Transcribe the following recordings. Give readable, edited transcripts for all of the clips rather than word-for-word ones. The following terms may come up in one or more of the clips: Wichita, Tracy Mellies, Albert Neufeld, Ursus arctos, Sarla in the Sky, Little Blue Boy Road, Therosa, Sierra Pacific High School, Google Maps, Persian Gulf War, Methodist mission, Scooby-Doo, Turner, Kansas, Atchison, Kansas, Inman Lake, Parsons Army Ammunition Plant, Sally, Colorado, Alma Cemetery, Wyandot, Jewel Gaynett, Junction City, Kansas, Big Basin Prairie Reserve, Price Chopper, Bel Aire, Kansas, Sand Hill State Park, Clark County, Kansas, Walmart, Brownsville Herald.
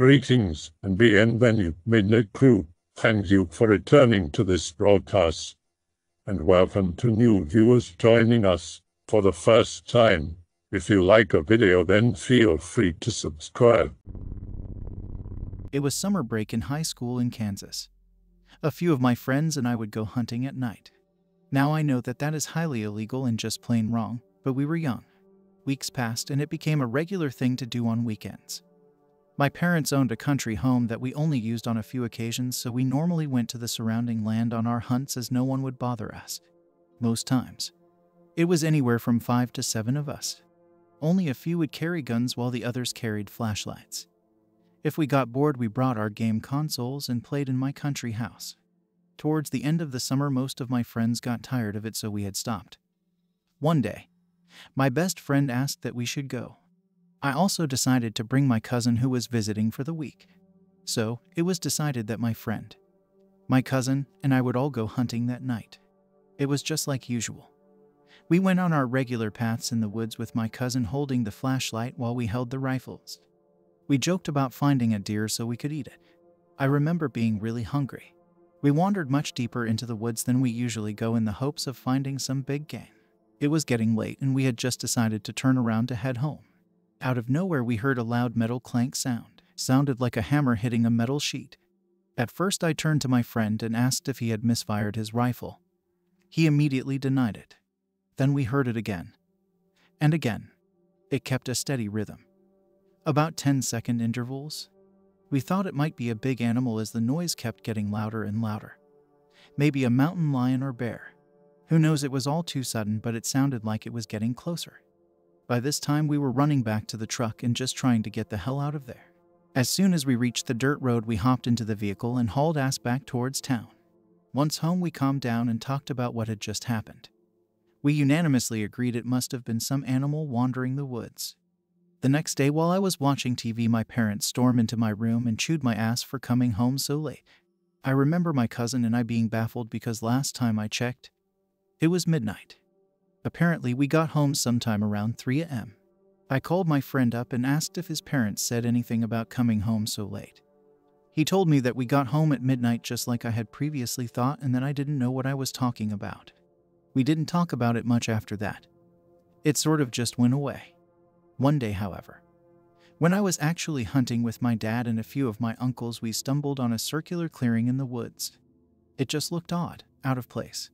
Greetings and BN venue midnight crew, thank you for returning to this broadcast, and welcome to new viewers joining us for the first time. If you like a video, then feel free to subscribe. It was summer break in high school in Kansas. A few of my friends and I would go hunting at night. Now I know that that is highly illegal and just plain wrong, but we were young. Weeks passed and it became a regular thing to do on weekends. My parents owned a country home that we only used on a few occasions, so we normally went to the surrounding land on our hunts as no one would bother us. Most times, it was anywhere from 5 to 7 of us. Only a few would carry guns while the others carried flashlights. If we got bored, we brought our game consoles and played in my country house. Towards the end of the summer, most of my friends got tired of it, so we had stopped. One day, my best friend asked that we should go. I also decided to bring my cousin who was visiting for the week. So, it was decided that my friend, my cousin, and I would all go hunting that night. It was just like usual. We went on our regular paths in the woods with my cousin holding the flashlight while we held the rifles. We joked about finding a deer so we could eat it. I remember being really hungry. We wandered much deeper into the woods than we usually go in the hopes of finding some big game. It was getting late and we had just decided to turn around to head home. Out of nowhere we heard a loud metal clank sound. Sounded like a hammer hitting a metal sheet. At first I turned to my friend and asked if he had misfired his rifle. He immediately denied it. Then we heard it again. And again. It kept a steady rhythm. About 10-second intervals. We thought it might be a big animal as the noise kept getting louder and louder. Maybe a mountain lion or bear. Who knows, it was all too sudden, but it sounded like it was getting closer. By this time we were running back to the truck and just trying to get the hell out of there. As soon as we reached the dirt road we hopped into the vehicle and hauled ass back towards town. Once home we calmed down and talked about what had just happened. We unanimously agreed it must have been some animal wandering the woods. The next day while I was watching TV my parents stormed into my room and chewed my ass for coming home so late. I remember my cousin and I being baffled because last time I checked, it was midnight. Apparently, we got home sometime around 3 a.m. I called my friend up and asked if his parents said anything about coming home so late. He told me that we got home at midnight just like I had previously thought and that I didn't know what I was talking about. We didn't talk about it much after that. It sort of just went away. One day, however, when I was actually hunting with my dad and a few of my uncles, we stumbled on a circular clearing in the woods. It just looked odd, out of place.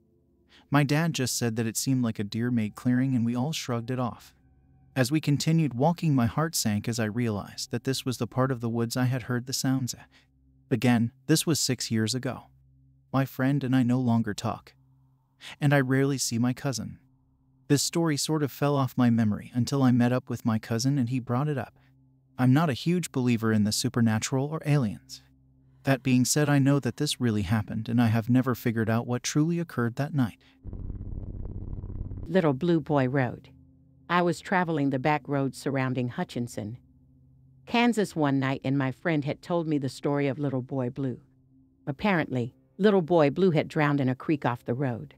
My dad just said that it seemed like a deer-made clearing and we all shrugged it off. As we continued walking, my heart sank as I realized that this was the part of the woods I had heard the sounds at. Again, this was 6 years ago. My friend and I no longer talk. And I rarely see my cousin. This story sort of fell off my memory until I met up with my cousin and he brought it up. I'm not a huge believer in the supernatural or aliens. That being said, I know that this really happened and I have never figured out what truly occurred that night. Little Blue Boy Road. I was traveling the back road surrounding Hutchinson, Kansas one night, and my friend had told me the story of Little Boy Blue. Apparently, Little Boy Blue had drowned in a creek off the road.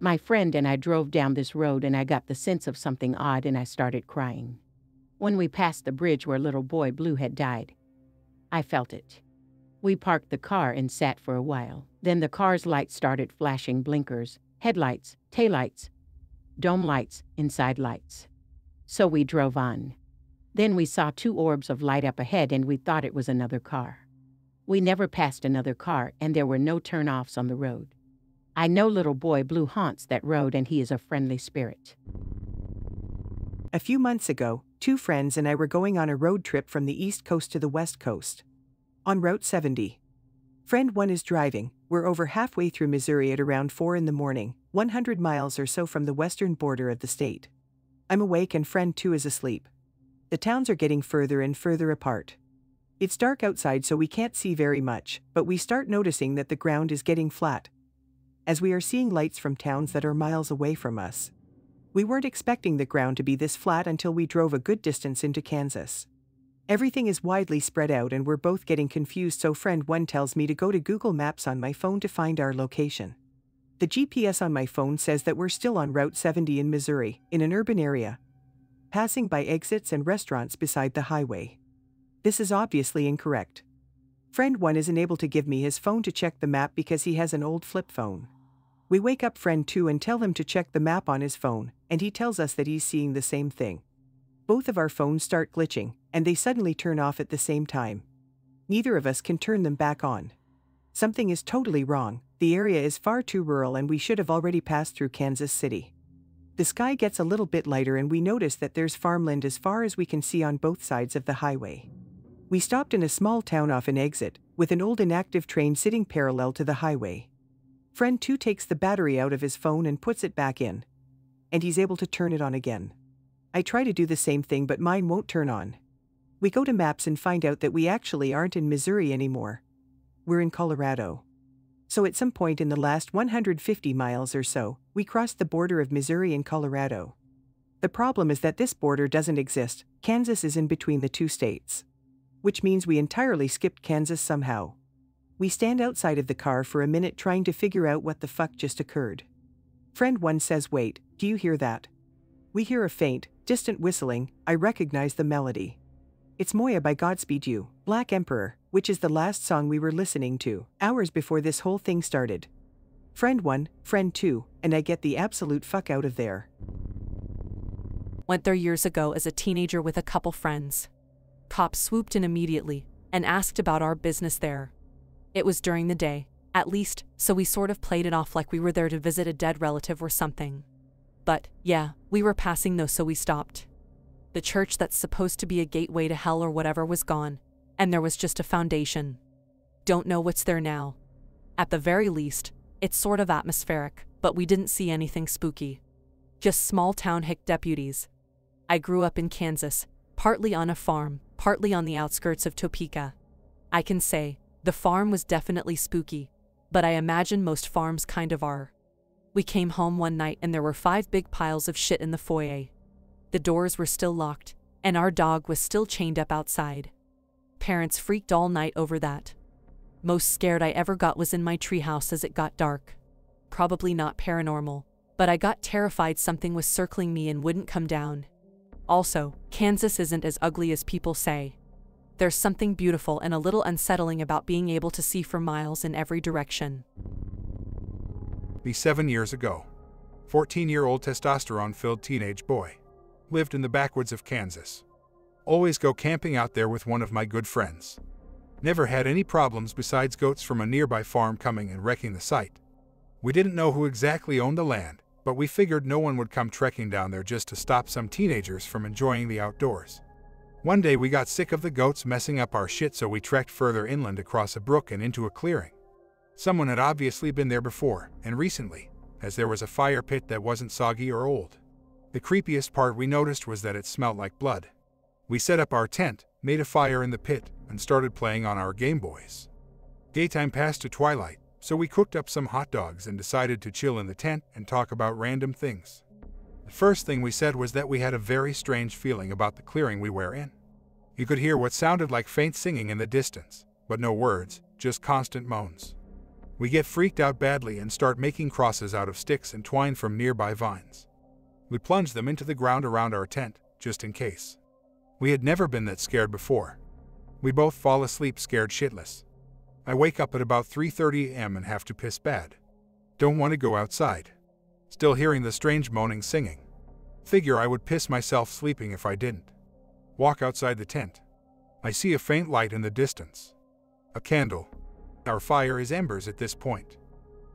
My friend and I drove down this road and I got the sense of something odd and I started crying. When we passed the bridge where Little Boy Blue had died, I felt it. We parked the car and sat for a while. Then the car's lights started flashing blinkers, headlights, taillights, dome lights, and side lights. So we drove on. Then we saw two orbs of light up ahead and we thought it was another car. We never passed another car and there were no turnoffs on the road. I know Little Boy Blue haunts that road and he is a friendly spirit. A few months ago, two friends and I were going on a road trip from the East Coast to the West Coast. On Route 70. Friend 1 is driving. We're over halfway through Missouri at around 4 in the morning, 100 miles or so from the western border of the state. I'm awake and friend 2 is asleep. The towns are getting further and further apart. It's dark outside so we can't see very much, but we start noticing that the ground is getting flat, as we are seeing lights from towns that are miles away from us. We weren't expecting the ground to be this flat until we drove a good distance into Kansas. Everything is widely spread out and we're both getting confused, so friend 1 tells me to go to Google Maps on my phone to find our location. The GPS on my phone says that we're still on Route 70 in Missouri, in an urban area, passing by exits and restaurants beside the highway. This is obviously incorrect. Friend 1 isn't able to give me his phone to check the map because he has an old flip phone. We wake up friend 2 and tell him to check the map on his phone, and he tells us that he's seeing the same thing. Both of our phones start glitching, and they suddenly turn off at the same time. Neither of us can turn them back on. Something is totally wrong. The area is far too rural and we should have already passed through Kansas City. The sky gets a little bit lighter and we notice that there's farmland as far as we can see on both sides of the highway. We stopped in a small town off an exit, with an old inactive train sitting parallel to the highway. Friend 2 takes the battery out of his phone and puts it back in. And he's able to turn it on again. I try to do the same thing but mine won't turn on. We go to maps and find out that we actually aren't in Missouri anymore. We're in Colorado. So at some point in the last 150 miles or so, we crossed the border of Missouri and Colorado. The problem is that this border doesn't exist. Kansas is in between the two states. Which means we entirely skipped Kansas somehow. We stand outside of the car for a minute trying to figure out what the fuck just occurred. Friend 1 says, "Wait, do you hear that?" We hear a faint, distant whistling. I recognize the melody. It's Moya by Godspeed You, Black Emperor, which is the last song we were listening to, hours before this whole thing started. Friend 1, friend 2, and I get the absolute fuck out of there. Went there years ago as a teenager with a couple friends. Cops swooped in immediately and asked about our business there. It was during the day, at least, so we sort of played it off like we were there to visit a dead relative or something. But, yeah, we were passing though, so we stopped. The church that's supposed to be a gateway to hell or whatever was gone, and there was just a foundation. Don't know what's there now. At the very least, it's sort of atmospheric, but we didn't see anything spooky. Just small-town hick deputies. I grew up in Kansas, partly on a farm, partly on the outskirts of Topeka. I can say, the farm was definitely spooky, but I imagine most farms kind of are. We came home one night and there were 5 big piles of shit in the foyer. The doors were still locked, and our dog was still chained up outside. Parents freaked all night over that. Most scared I ever got was in my treehouse as it got dark. Probably not paranormal, but I got terrified something was circling me and wouldn't come down. Also, Kansas isn't as ugly as people say. There's something beautiful and a little unsettling about being able to see for miles in every direction. Be 7 years ago. 14-year-old testosterone-filled teenage boy. Lived in the backwoods of Kansas. Always go camping out there with one of my good friends. Never had any problems besides goats from a nearby farm coming and wrecking the site. We didn't know who exactly owned the land, but we figured no one would come trekking down there just to stop some teenagers from enjoying the outdoors. One day we got sick of the goats messing up our shit, so we trekked further inland across a brook and into a clearing. Someone had obviously been there before, and recently, as there was a fire pit that wasn't soggy or old. The creepiest part we noticed was that it smelled like blood. We set up our tent, made a fire in the pit, and started playing on our Game Boys. Daytime passed to twilight, so we cooked up some hot dogs and decided to chill in the tent and talk about random things. The first thing we said was that we had a very strange feeling about the clearing we were in. You could hear what sounded like faint singing in the distance, but no words, just constant moans. We get freaked out badly and start making crosses out of sticks and twine from nearby vines. We plunged them into the ground around our tent, just in case. We had never been that scared before. We both fall asleep scared shitless. I wake up at about 3:30 a.m. and have to piss bad. Don't want to go outside. Still hearing the strange moaning singing. Figure I would piss myself sleeping if I didn't. Walk outside the tent. I see a faint light in the distance. A candle. Our fire is embers at this point.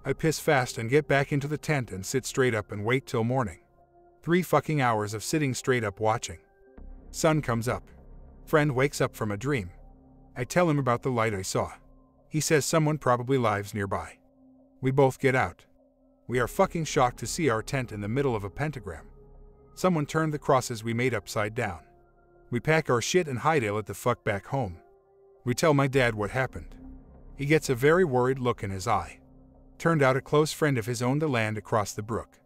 I piss fast and get back into the tent and sit straight up and wait till morning. 3 fucking hours of sitting straight up watching. Sun comes up. Friend wakes up from a dream. I tell him about the light I saw. He says someone probably lives nearby. We both get out. We are fucking shocked to see our tent in the middle of a pentagram. Someone turned the crosses we made upside down. We pack our shit and hightail it the fuck back home. We tell my dad what happened. He gets a very worried look in his eye. Turned out a close friend of his owned the land across the brook.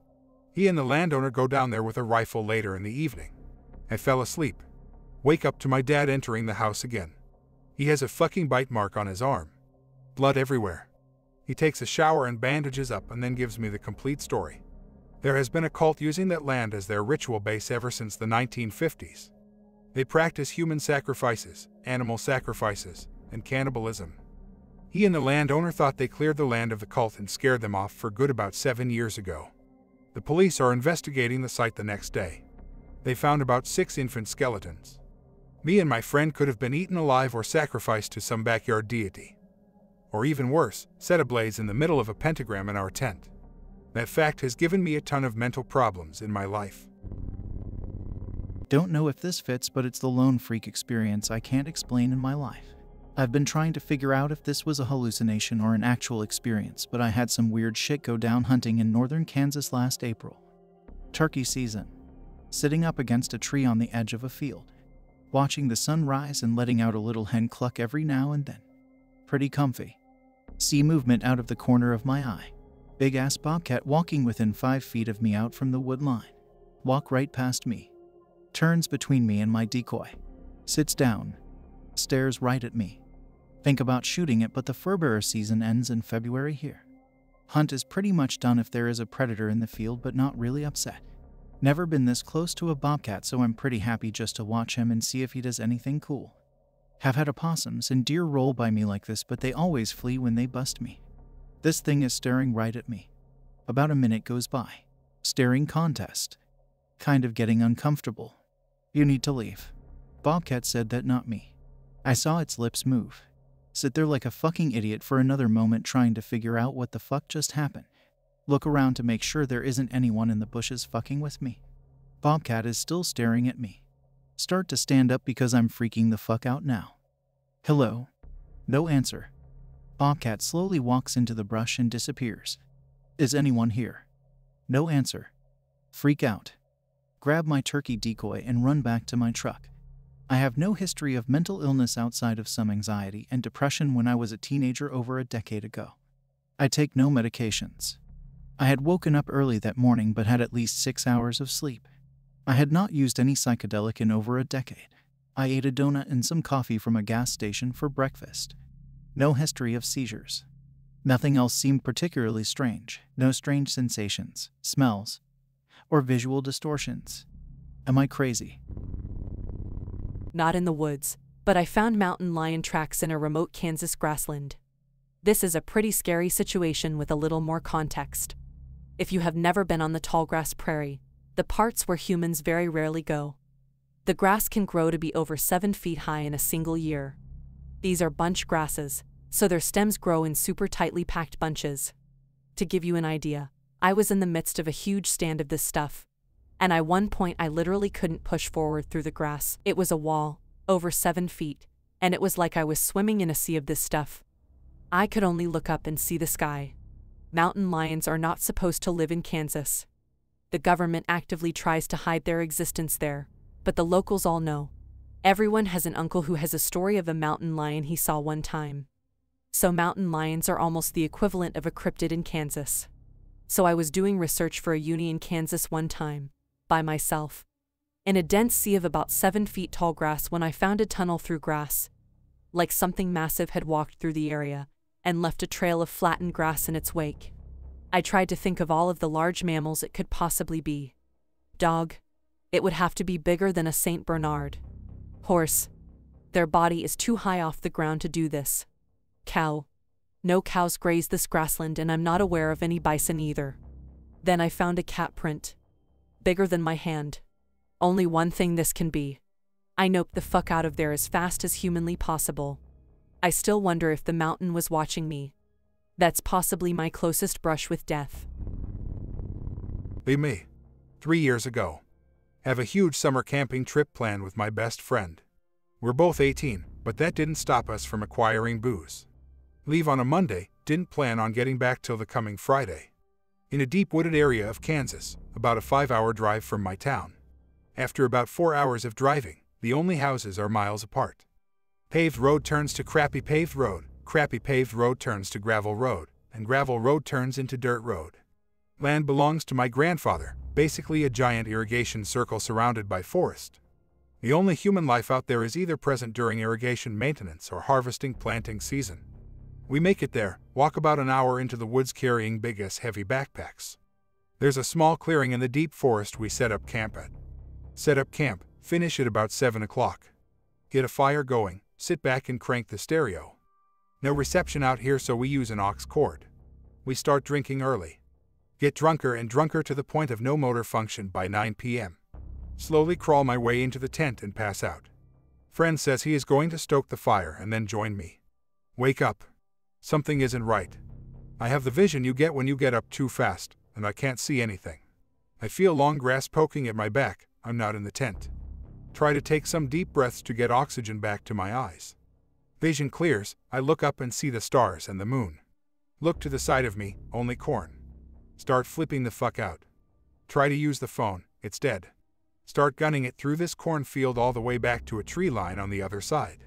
He and the landowner go down there with a rifle later in the evening. I fell asleep. Wake up to my dad entering the house again. He has a fucking bite mark on his arm. Blood everywhere. He takes a shower and bandages up and then gives me the complete story. There has been a cult using that land as their ritual base ever since the 1950s. They practice human sacrifices, animal sacrifices, and cannibalism. He and the landowner thought they cleared the land of the cult and scared them off for good about 7 years ago. The police are investigating the site the next day. They found about 6 infant skeletons. Me and my friend could have been eaten alive or sacrificed to some backyard deity. Or even worse, set ablaze in the middle of a pentagram in our tent. That fact has given me a ton of mental problems in my life. Don't know if this fits, but it's the lone freak experience I can't explain in my life. I've been trying to figure out if this was a hallucination or an actual experience, but I had some weird shit go down hunting in northern Kansas last April. Turkey season. Sitting up against a tree on the edge of a field, watching the sun rise and letting out a little hen cluck every now and then. Pretty comfy. See movement out of the corner of my eye. Big ass bobcat walking within 5 feet of me out from the wood line. Walk right past me. Turns between me and my decoy. Sits down. Stares right at me. Think about shooting it, but the furbearer season ends in February here. Hunt is pretty much done if there is a predator in the field, but not really upset. Never been this close to a bobcat, so I'm pretty happy just to watch him and see if he does anything cool. Have had opossums and deer roll by me like this, but they always flee when they bust me. This thing is staring right at me. About a minute goes by. Staring contest. Kind of getting uncomfortable. You need to leave. Bobcat said that, not me. I saw its lips move. Sit there like a fucking idiot for another moment trying to figure out what the fuck just happened. Look around to make sure there isn't anyone in the bushes fucking with me. Bobcat is still staring at me. Start to stand up because I'm freaking the fuck out now. Hello? No answer. Bobcat slowly walks into the brush and disappears. Is anyone here? No answer. Freak out. Grab my turkey decoy and run back to my truck. I have no history of mental illness outside of some anxiety and depression when I was a teenager over a decade ago. I take no medications. I had woken up early that morning but had at least 6 hours of sleep. I had not used any psychedelic in over a decade. I ate a donut and some coffee from a gas station for breakfast. No history of seizures. Nothing else seemed particularly strange. No strange sensations, smells, or visual distortions. Am I crazy? Not in the woods, but I found mountain lion tracks in a remote Kansas grassland. This is a pretty scary situation with a little more context. If you have never been on the tallgrass prairie, the parts where humans very rarely go. The grass can grow to be over 7 feet high in a single year. These are bunch grasses, so their stems grow in super tightly packed bunches. To give you an idea, I was in the midst of a huge stand of this stuff, and at one point I literally couldn't push forward through the grass. It was a wall, over 7 feet, and it was like I was swimming in a sea of this stuff. I could only look up and see the sky. Mountain lions are not supposed to live in Kansas. The government actively tries to hide their existence there, but the locals all know. Everyone has an uncle who has a story of a mountain lion he saw one time. So mountain lions are almost the equivalent of a cryptid in Kansas. So I was doing research for a uni in Kansas one time, by myself, in a dense sea of about 7 feet tall grass when I found a tunnel through grass. Like something massive had walked through the area, and left a trail of flattened grass in its wake. I tried to think of all of the large mammals it could possibly be. Dog. It would have to be bigger than a Saint Bernard. Horse. Their body is too high off the ground to do this. Cow. No cows graze this grassland and I'm not aware of any bison either. Then I found a cat print. Bigger than my hand. Only one thing this can be. I noped the fuck out of there as fast as humanly possible. I still wonder if the mountain was watching me. That's possibly my closest brush with death. Be me. 3 years ago. Have a huge summer camping trip planned with my best friend. We're both 18, but that didn't stop us from acquiring booze. Leave on a Monday, didn't plan on getting back till the coming Friday. In a deep wooded area of Kansas, about a 5-hour drive from my town. After about 4 hours of driving, the only houses are miles apart. Paved road turns to crappy paved road. Crappy paved road turns to gravel road, and gravel road turns into dirt road. Land belongs to my grandfather, basically a giant irrigation circle surrounded by forest. The only human life out there is either present during irrigation maintenance or harvesting planting season. We make it there, walk about an hour into the woods carrying big ass heavy backpacks. There's a small clearing in the deep forest we set up camp at. Set up camp, Finish at about 7 o'clock. Get a fire going, sit back and crank the stereo. No reception out here, so we use an aux cord. We start drinking early. Get drunker and drunker to the point of no motor function by 9 p.m. Slowly crawl my way into the tent and pass out. Friend says he is going to stoke the fire and then join me. Wake up. Something isn't right. I have the vision you get when you get up too fast, and I can't see anything. I feel long grass poking at my back. I'm not in the tent. Try to take some deep breaths to get oxygen back to my eyes. Vision clears. I look up and see the stars and the moon. Look to the side of me, only corn. Start flipping the fuck out. Try to use the phone, it's dead. Start gunning it through this cornfield all the way back to a tree line on the other side.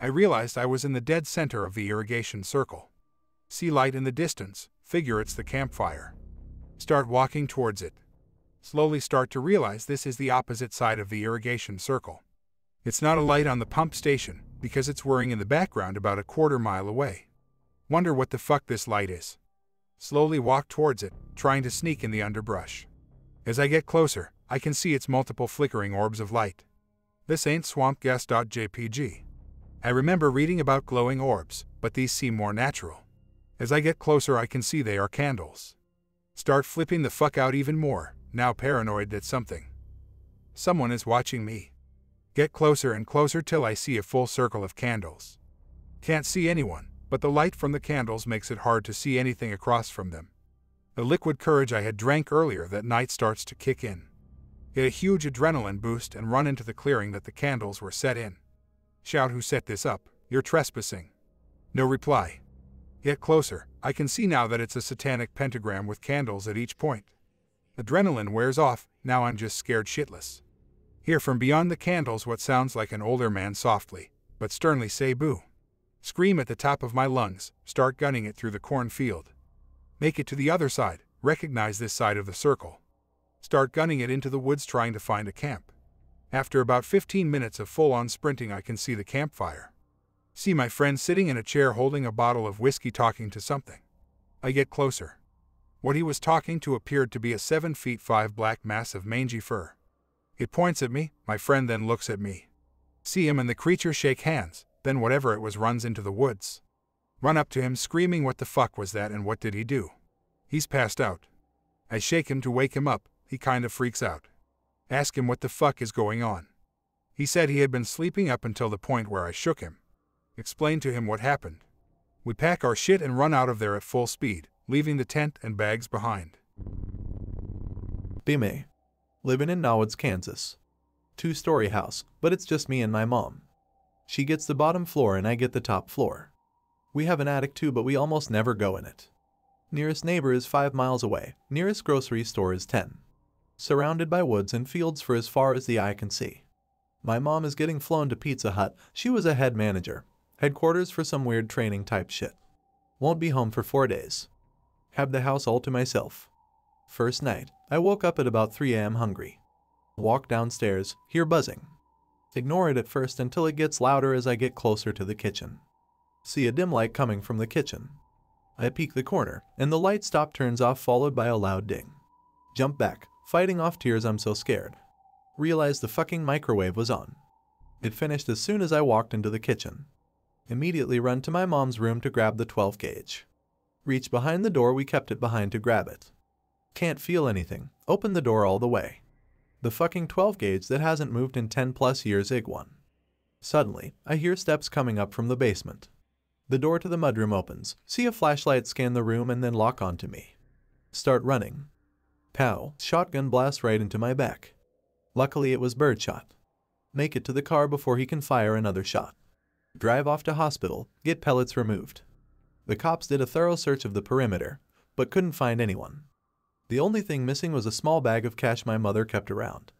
I realized I was in the dead center of the irrigation circle. See light in the distance, figure it's the campfire. Start walking towards it. Slowly start to realize this is the opposite side of the irrigation circle. It's not a light on the pump station, because it's whirring in the background about a quarter mile away. Wonder what the fuck this light is. Slowly walk towards it, trying to sneak in the underbrush. As I get closer, I can see its multiple flickering orbs of light. This ain't swampgas.jpg. I remember reading about glowing orbs, but these seem more natural. As I get closer, I can see they are candles. Start flipping the fuck out even more, now paranoid that someone is watching me. Get closer and closer till I see a full circle of candles. Can't see anyone, but the light from the candles makes it hard to see anything across from them. The liquid courage I had drank earlier that night starts to kick in. Get a huge adrenaline boost and run into the clearing that the candles were set in. Shout, "Who set this up? You're trespassing." No reply. Get closer. I can see now that it's a satanic pentagram with candles at each point. Adrenaline wears off, now I'm just scared shitless. Hear from beyond the candles what sounds like an older man softly, but sternly say boo. Scream at the top of my lungs, start gunning it through the cornfield. Make it to the other side, recognize this side of the circle. Start gunning it into the woods trying to find a camp. After about 15 minutes of full-on sprinting, I can see the campfire. See my friend sitting in a chair holding a bottle of whiskey talking to something. I get closer. What he was talking to appeared to be a 7'5" black mass of mangy fur. It points at me, my friend then looks at me. See him and the creature shake hands, then whatever it was runs into the woods. Run up to him screaming, "What the fuck was that and what did he do? He's passed out." I shake him to wake him up, he kinda freaks out. Ask him what the fuck is going on. He said he had been sleeping up until the point where I shook him. Explain to him what happened. We pack our shit and run out of there at full speed, leaving the tent and bags behind. Bime. Living in Nowads, Kansas. Two-story house, but it's just me and my mom. She gets the bottom floor and I get the top floor. We have an attic too, but we almost never go in it. Nearest neighbor is 5 miles away, nearest grocery store is 10. Surrounded by woods and fields for as far as the eye can see. My mom is getting flown to Pizza Hut. She was a head manager. Headquarters for some weird training type shit. Won't be home for 4 days. Have the house all to myself. First night, I woke up at about 3 a.m. hungry. Walk downstairs, hear buzzing. Ignore it at first until it gets louder as I get closer to the kitchen. See a dim light coming from the kitchen. I peek the corner, and the light stop turns off followed by a loud ding. Jump back, fighting off tears, I'm so scared. Realized the fucking microwave was on. It finished as soon as I walked into the kitchen. Immediately run to my mom's room to grab the 12 gauge. Reach behind the door we kept it behind to grab it. Can't feel anything, open the door all the way. The fucking 12 gauge that hasn't moved in 10 plus years ig one. Suddenly, I hear steps coming up from the basement. The door to the mudroom opens, see a flashlight scan the room and then lock onto me. Start running. Pow, shotgun blast right into my back. Luckily it was birdshot. Make it to the car before he can fire another shot. Drive off to hospital, get pellets removed. The cops did a thorough search of the perimeter, but couldn't find anyone. The only thing missing was a small bag of cash my mother kept around.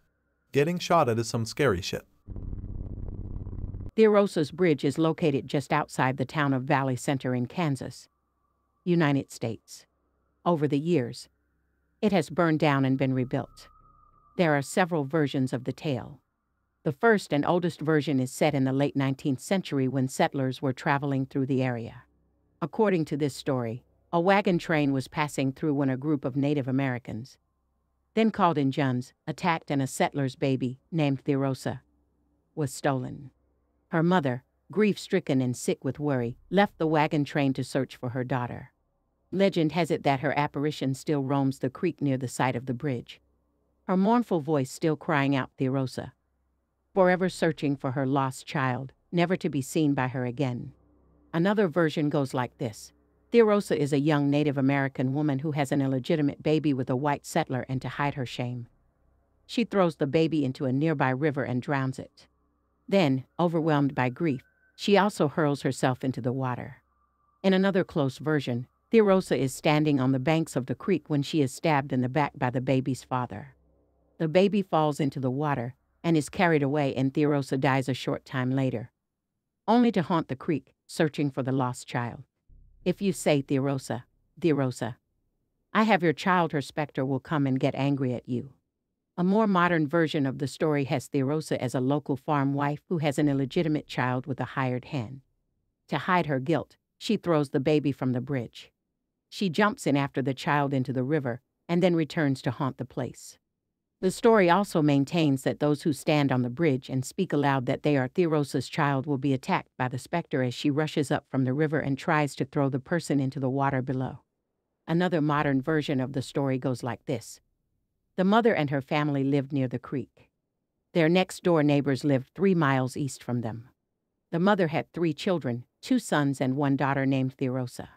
Getting shot at is some scary shit. The Ursus Bridge is located just outside the town of Valley Center in Kansas, United States. Over the years, it has burned down and been rebuilt. There are several versions of the tale. The first and oldest version is set in the late 19th century when settlers were traveling through the area. According to this story, a wagon train was passing through when a group of Native Americans, then called in Juns, attacked, and a settler's baby named Therosa was stolen. Her mother, grief-stricken and sick with worry, left the wagon train to search for her daughter. Legend has it that her apparition still roams the creek near the site of the bridge, her mournful voice still crying out Therosa, forever searching for her lost child, never to be seen by her again. Another version goes like this. Therosa is a young Native American woman who has an illegitimate baby with a white settler, and to hide her shame, she throws the baby into a nearby river and drowns it. Then, overwhelmed by grief, she also hurls herself into the water. In another close version, Therosa is standing on the banks of the creek when she is stabbed in the back by the baby's father. The baby falls into the water and is carried away, and Therosa dies a short time later, only to haunt the creek, searching for the lost child. If you say, Therosa, Therosa, I have your child, her specter will come and get angry at you. A more modern version of the story has Therosa as a local farm wife who has an illegitimate child with a hired hand. To hide her guilt, she throws the baby from the bridge. She jumps in after the child into the river and then returns to haunt the place. The story also maintains that those who stand on the bridge and speak aloud that they are Therosa's child will be attacked by the specter as she rushes up from the river and tries to throw the person into the water below. Another modern version of the story goes like this. The mother and her family lived near the creek. Their next-door neighbors lived 3 miles east from them. The mother had 3 children, 2 sons and 1 daughter named Therosa.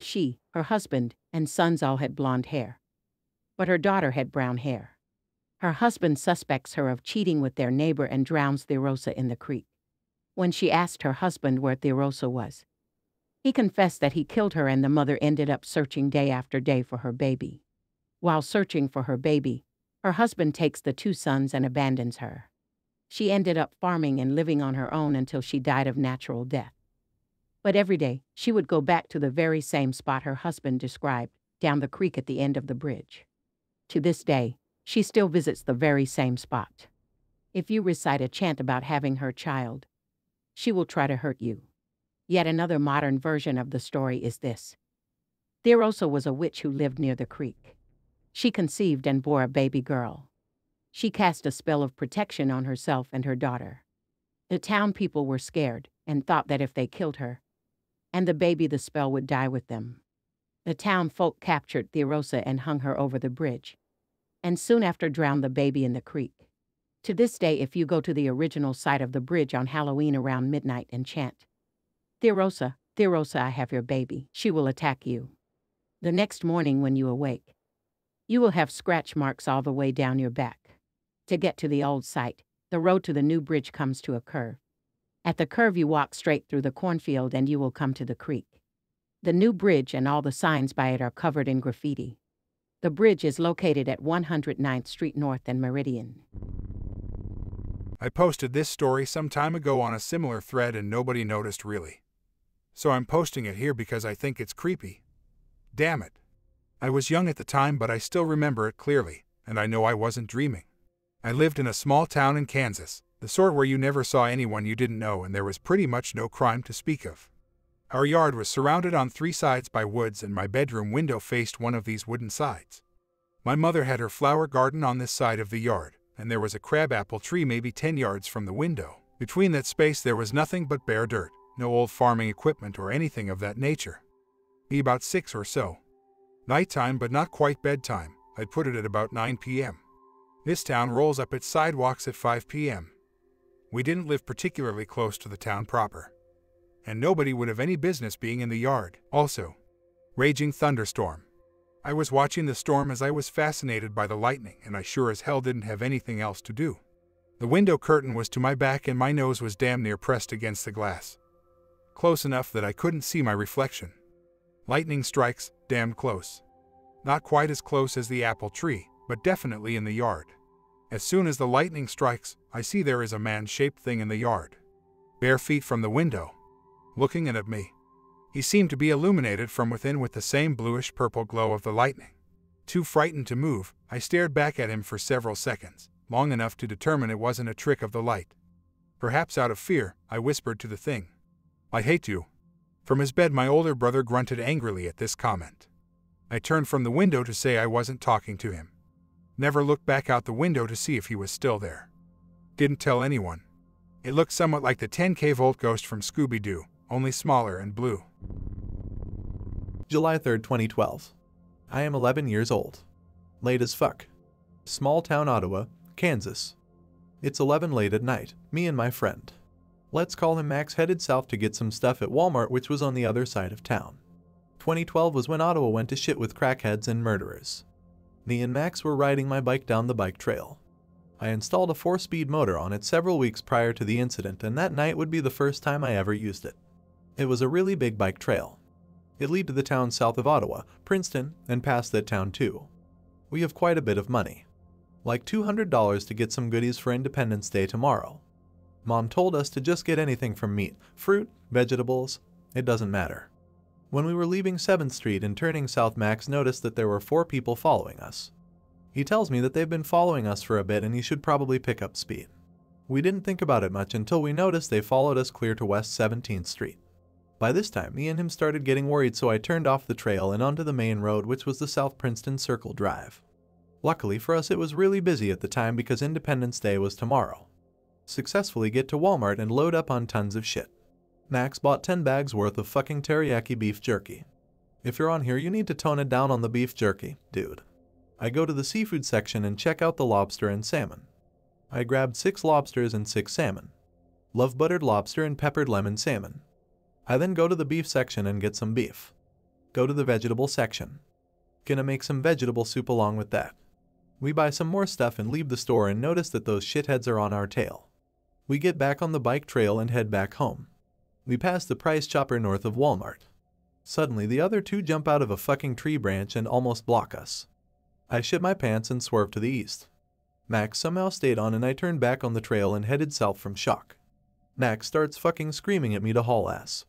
She, her husband, and sons all had blonde hair, but her daughter had brown hair. Her husband suspects her of cheating with their neighbor and drowns Therosa in the creek. When she asked her husband where Therosa was, he confessed that he killed her, and the mother ended up searching day after day for her baby. While searching for her baby, her husband takes the 2 sons and abandons her. She ended up farming and living on her own until she died of natural death. But every day, she would go back to the very same spot her husband described, down the creek at the end of the bridge. To this day, she still visits the very same spot. If you recite a chant about having her child, she will try to hurt you. Yet another modern version of the story is this. Therosa was a witch who lived near the creek. She conceived and bore a baby girl. She cast a spell of protection on herself and her daughter. The town people were scared and thought that if they killed her and the baby, the spell would die with them. The town folk captured Therosa and hung her over the bridge, and soon after drowned the baby in the creek. To this day, if you go to the original site of the bridge on Halloween around midnight and chant, Therosa, Therosa, I have your baby, she will attack you. The next morning when you awake, you will have scratch marks all the way down your back. To get to the old site, the road to the new bridge comes to a curve. At the curve, you walk straight through the cornfield and you will come to the creek. The new bridge and all the signs by it are covered in graffiti. The bridge is located at 109th Street North and Meridian. I posted this story some time ago on a similar thread and nobody noticed really. So I'm posting it here because I think it's creepy. Damn it. I was young at the time, but I still remember it clearly, and I know I wasn't dreaming. I lived in a small town in Kansas, the sort where you never saw anyone you didn't know, and there was pretty much no crime to speak of. Our yard was surrounded on 3 sides by woods, and my bedroom window faced one of these wooden sides. My mother had her flower garden on this side of the yard, and there was a crabapple tree maybe 10 yards from the window. Between that space there was nothing but bare dirt, no old farming equipment or anything of that nature. Be about 6 or so. Nighttime, but not quite bedtime, I'd put it at about 9 p.m. This town rolls up its sidewalks at 5 p.m. We didn't live particularly close to the town proper, and nobody would have any business being in the yard. Also, raging thunderstorm. I was watching the storm as I was fascinated by the lightning, and I sure as hell didn't have anything else to do. The window curtain was to my back and my nose was damn near pressed against the glass, close enough that I couldn't see my reflection. Lightning strikes, damn close. Not quite as close as the apple tree, but definitely in the yard. As soon as the lightning strikes, I see there is a man-shaped thing in the yard, bare feet from the window, looking in at me. He seemed to be illuminated from within with the same bluish-purple glow of the lightning. Too frightened to move, I stared back at him for several seconds, long enough to determine it wasn't a trick of the light. Perhaps out of fear, I whispered to the thing, "I hate you." From his bed, my older brother grunted angrily at this comment. I turned from the window to say I wasn't talking to him. Never looked back out the window to see if he was still there. Didn't tell anyone. It looked somewhat like the 10K-volt ghost from Scooby-Doo, only smaller and blue. July 3, 2012. I am 11 years old. Late as fuck. Small town Ottawa, Kansas. It's 11 late at night, me and my friend. Let's call him Max headed south to get some stuff at Walmart, which was on the other side of town. 2012 was when Ottawa went to shit with crackheads and murderers. Me and Max were riding my bike down the bike trail. I installed a 4-speed motor on it several weeks prior to the incident, and that night would be the first time I ever used it. It was a really big bike trail. It led to the town south of Ottawa, Princeton, and past that town too. We have quite a bit of money. Like $200 to get some goodies for Independence Day tomorrow. Mom told us to just get anything from meat, fruit, vegetables, it doesn't matter. When we were leaving 7th Street and turning south, Max noticed that there were 4 people following us. He tells me that they've been following us for a bit and he should probably pick up speed. We didn't think about it much until we noticed they followed us clear to West 17th Street. By this time, me and him started getting worried, so I turned off the trail and onto the main road, which was the South Princeton Circle Drive. Luckily for us, it was really busy at the time because Independence Day was tomorrow. Successfully get to Walmart and load up on tons of shit. Max bought 10 bags worth of fucking teriyaki beef jerky. If you're on here, you need to tone it down on the beef jerky, dude. I go to the seafood section and check out the lobster and salmon. I grabbed 6 lobsters and 6 salmon. Love buttered lobster and peppered lemon salmon. I then go to the beef section and get some beef. Go to the vegetable section. Gonna make some vegetable soup along with that. We buy some more stuff and leave the store and notice that those shitheads are on our tail. We get back on the bike trail and head back home. We pass the Price Chopper north of Walmart. Suddenly the other 2 jump out of a fucking tree branch and almost block us. I shit my pants and swerve to the east. Max somehow stayed on and I turned back on the trail and headed south from shock. Max starts fucking screaming at me to haul ass.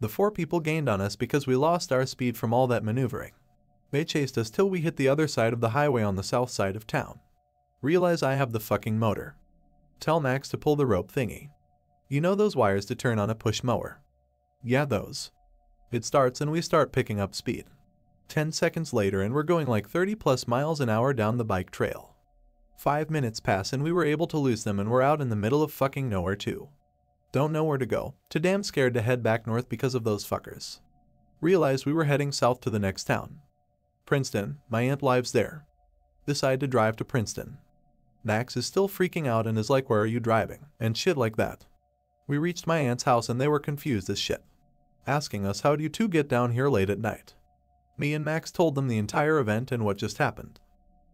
The 4 people gained on us because we lost our speed from all that maneuvering. They chased us till we hit the other side of the highway on the south side of town. Realize I have the fucking motor. Tell Max to pull the rope thingy. You know those wires to turn on a push mower? Yeah, those. It starts and we start picking up speed. 10 seconds later and we're going like 30+ miles an hour down the bike trail. 5 minutes pass and we were able to lose them and we're out in the middle of fucking nowhere too. Don't know where to go, too damn scared to head back north because of those fuckers. Realized we were heading south to the next town. Princeton, my aunt lives there. Decide to drive to Princeton. Max is still freaking out and is like, where are you driving? And shit like that. We reached my aunt's house and they were confused as shit, asking us, how do you 2 get down here late at night? Me and Max told them the entire event and what just happened.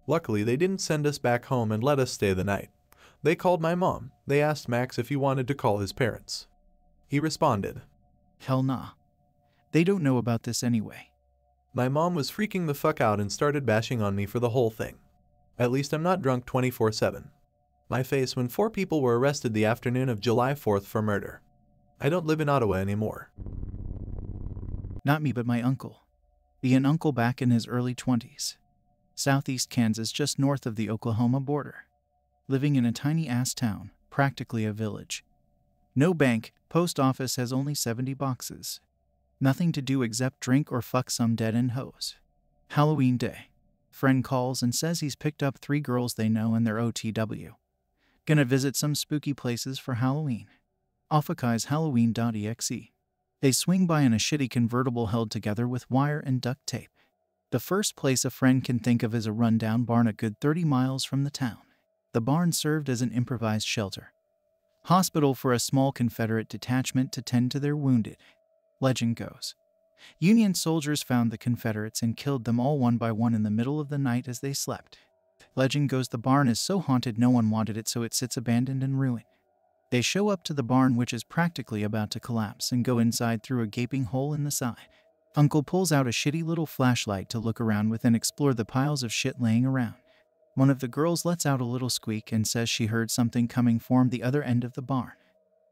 Luckily they didn't send us back home and let us stay the night. They called my mom. They asked Max if he wanted to call his parents. He responded, hell nah. They don't know about this anyway. My mom was freaking the fuck out and started bashing on me for the whole thing. At least I'm not drunk 24/7. My face when 4 people were arrested the afternoon of July 4th for murder. I don't live in Ottawa anymore. Not me, but my uncle. An uncle back in his early 20s. Southeast Kansas, just north of the Oklahoma border. Living in a tiny-ass town, practically a village. No bank, post office has only 70 boxes. Nothing to do except drink or fuck some dead-end hoes. Halloween day. Friend calls and says he's picked up 3 girls they know and they're OTW. Gonna visit some spooky places for Halloween. Offikai's Halloween.exe. They swing by in a shitty convertible held together with wire and duct tape. The first place a friend can think of is a rundown barn a good 30 miles from the town. The barn served as an improvised shelter. Hospital for a small Confederate detachment to tend to their wounded. Legend goes, Union soldiers found the Confederates and killed them all one by one in the middle of the night as they slept. Legend goes, the barn is so haunted no one wanted it, so it sits abandoned and ruined. They show up to the barn, which is practically about to collapse, and go inside through a gaping hole in the side. Uncle pulls out a shitty little flashlight to look around with and explore the piles of shit laying around. One of the girls lets out a little squeak and says she heard something coming from the other end of the barn.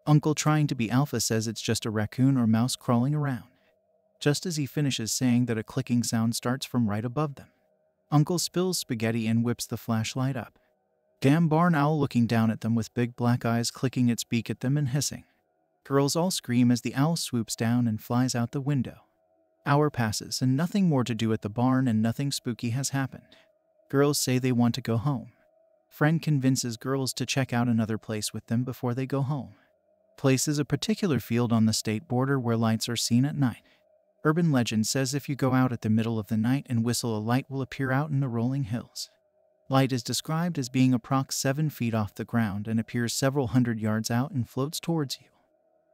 Uncle, trying to be alpha, says it's just a raccoon or mouse crawling around. Just as he finishes saying that, a clicking sound starts from right above them. Uncle spills spaghetti and whips the flashlight up. Damn barn owl looking down at them with big black eyes, clicking its beak at them and hissing. Girls all scream as the owl swoops down and flies out the window. Hour passes and nothing more to do at the barn and nothing spooky has happened. Girls say they want to go home. Friend convinces girls to check out another place with them before they go home. Place is a particular field on the state border where lights are seen at night. Urban legend says if you go out at the middle of the night and whistle, a light will appear out in the rolling hills. Light is described as being approx 7 feet off the ground and appears several hundred yards out and floats towards you.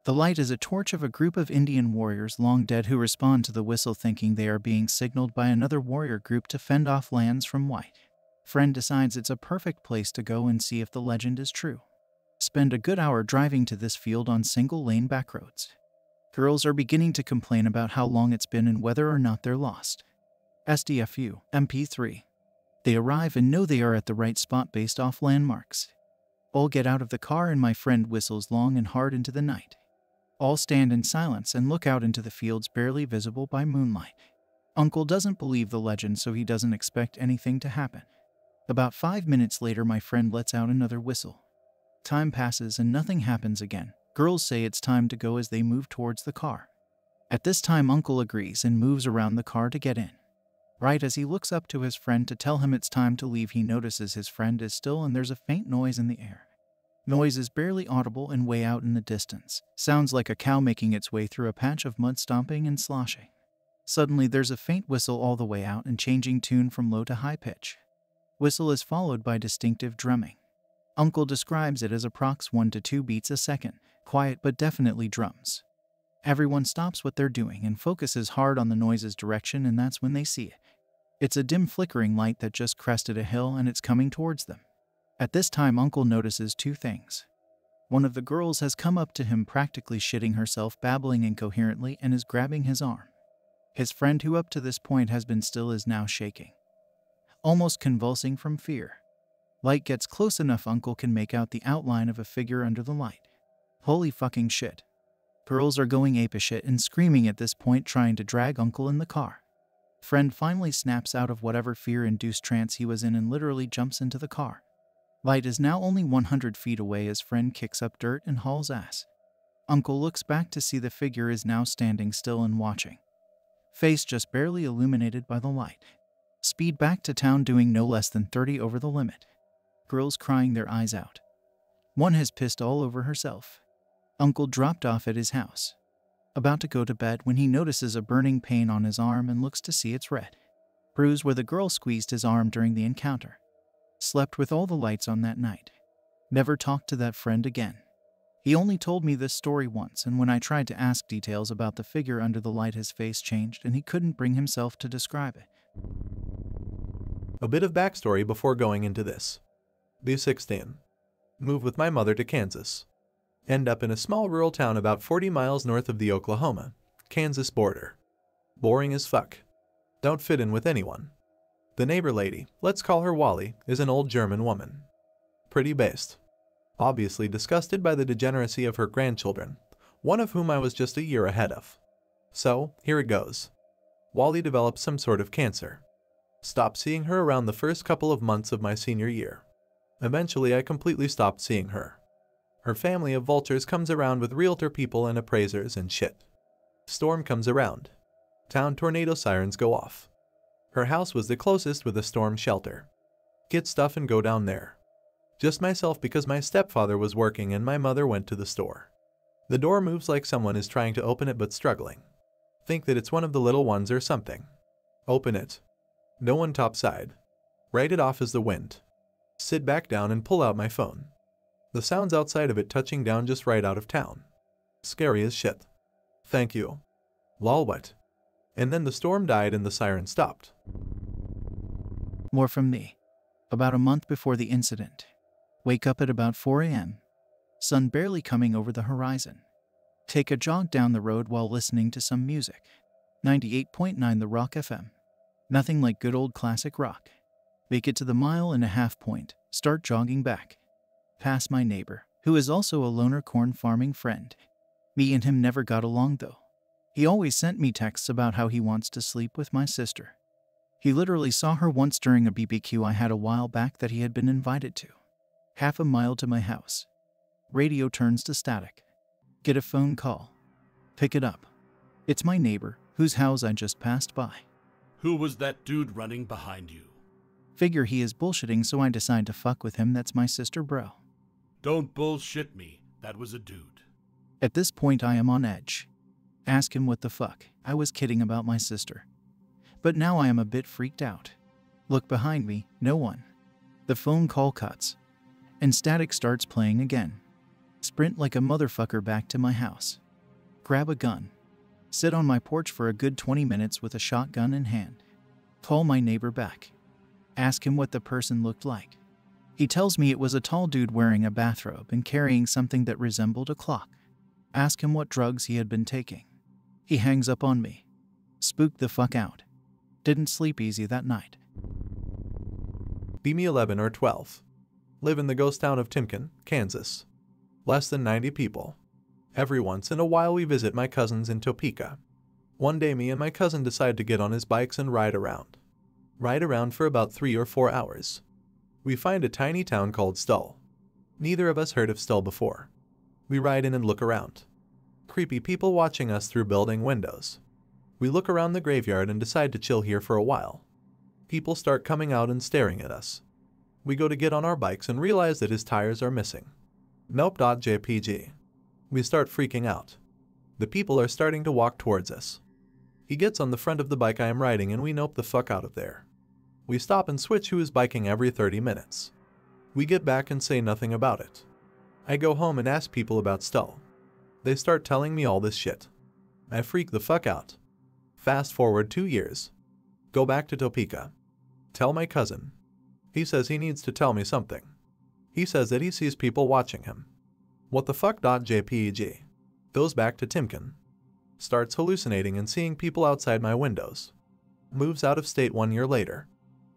The light is a torch of a group of Indian warriors long dead who respond to the whistle thinking they are being signaled by another warrior group to fend off lands from white. Friend decides it's a perfect place to go and see if the legend is true. Spend a good hour driving to this field on single-lane back roads. Girls are beginning to complain about how long it's been and whether or not they're lost. SDFU, MP3. They arrive and know they are at the right spot based off landmarks. All get out of the car and my friend whistles long and hard into the night. All stand in silence and look out into the fields barely visible by moonlight. Uncle doesn't believe the legend, so he doesn't expect anything to happen. About 5 minutes later, my friend lets out another whistle. Time passes and nothing happens again. Girls say it's time to go as they move towards the car. At this time, Uncle agrees and moves around the car to get in. Right as he looks up to his friend to tell him it's time to leave, he notices his friend is still and there's a faint noise in the air. Noise is barely audible and way out in the distance. Sounds like a cow making its way through a patch of mud, stomping and sloshing. Suddenly there's a faint whistle all the way out and changing tune from low to high pitch. Whistle is followed by distinctive drumming. Uncle describes it as approx 1 to 2 beats a second, quiet but definitely drums. Everyone stops what they're doing and focuses hard on the noise's direction, and that's when they see it. It's a dim flickering light that just crested a hill and it's coming towards them. At this time, Uncle notices two things. One of the girls has come up to him practically shitting herself, babbling incoherently, and is grabbing his arm. His friend, who up to this point has been still, is now shaking, almost convulsing from fear. Light gets close enough, Uncle can make out the outline of a figure under the light. Holy fucking shit. Girls are going apeshit and screaming at this point, trying to drag Uncle in the car. Friend finally snaps out of whatever fear-induced trance he was in and literally jumps into the car. Light is now only 100 feet away as friend kicks up dirt and hauls ass. Uncle looks back to see the figure is now standing still and watching, face just barely illuminated by the light. Speed back to town, doing no less than 30 over the limit. Girls crying their eyes out. One has pissed all over herself. Uncle dropped off at his house, about to go to bed, when he notices a burning pain on his arm and looks to see it's red. Bruise where the girl squeezed his arm during the encounter. Slept with all the lights on that night. Never talked to that friend again. He only told me this story once, and when I tried to ask details about the figure under the light, his face changed and he couldn't bring himself to describe it. A bit of backstory before going into this. Be 16. Moved with my mother to Kansas. End up in a small rural town about 40 miles north of the Oklahoma-Kansas border. Boring as fuck. Don't fit in with anyone. The neighbor lady, let's call her Wally, is an old German woman. Pretty based. Obviously disgusted by the degeneracy of her grandchildren, one of whom I was just a year ahead of. So, here it goes. Wally develops some sort of cancer. Stopped seeing her around the first couple of months of my senior year. Eventually I completely stopped seeing her. Her family of vultures comes around with realtor people and appraisers and shit. Storm comes around. Town tornado sirens go off. Her house was the closest with a storm shelter. Get stuff and go down there. Just myself because my stepfather was working and my mother went to the store. The door moves like someone is trying to open it but struggling. Think that it's one of the little ones or something. Open it. No one topside. Write it off as the wind. Sit back down and pull out my phone. The sounds outside of it touching down just right out of town. Scary as shit. Thank you. Lol what? And then the storm died and the siren stopped. More from me. About a month before the incident. Wake up at about 4 a.m. Sun barely coming over the horizon. Take a jog down the road while listening to some music. 98.9 The Rock FM. Nothing like good old classic rock. Make it to the 1.5-mile point, start jogging back. Pass my neighbor, who is also a loner corn farming friend. Me and him never got along though. He always sent me texts about how he wants to sleep with my sister. He literally saw her once during a BBQ I had a while back that he had been invited to. Half a mile to my house. Radio turns to static. Get a phone call. Pick it up. It's my neighbor, whose house I just passed by. Who was that dude running behind you? Figure he is bullshitting, so I decide to fuck with him. That's my sister, bro. Don't bullshit me. That was a dude. At this point, I am on edge. Ask him what the fuck. I was kidding about my sister. But now I am a bit freaked out. Look behind me. No one. The phone call cuts. And static starts playing again. Sprint like a motherfucker back to my house. Grab a gun. Sit on my porch for a good 20 minutes with a shotgun in hand. Call my neighbor back. Ask him what the person looked like. He tells me it was a tall dude wearing a bathrobe and carrying something that resembled a clock. Ask him what drugs he had been taking. He hangs up on me. Spooked the fuck out. Didn't sleep easy that night. BM 11 or 12. Live in the ghost town of Timken, Kansas. Less than 90 people. Every once in a while we visit my cousins in Topeka. One day me and my cousin decide to get on his bikes and ride around. For about 3 or 4 hours. We find a tiny town called Stull. Neither of us heard of Stull before. We ride in and look around. Creepy people watching us through building windows. We look around the graveyard and decide to chill here for a while. People start coming out and staring at us. We go to get on our bikes and realize that his tires are missing. Nope.jpg. We start freaking out. The people are starting to walk towards us. He gets on the front of the bike I am riding and we nope the fuck out of there. We stop and switch who is biking every 30 minutes. We get back and say nothing about it. I go home and ask people about Stull. They start telling me all this shit. I freak the fuck out. Fast forward 2 years. Go back to Topeka. Tell my cousin. He says he needs to tell me something. He says that he sees people watching him. What the fuck.jpg. Goes back to Timken. Starts hallucinating and seeing people outside my windows. Moves out of state 1 year later.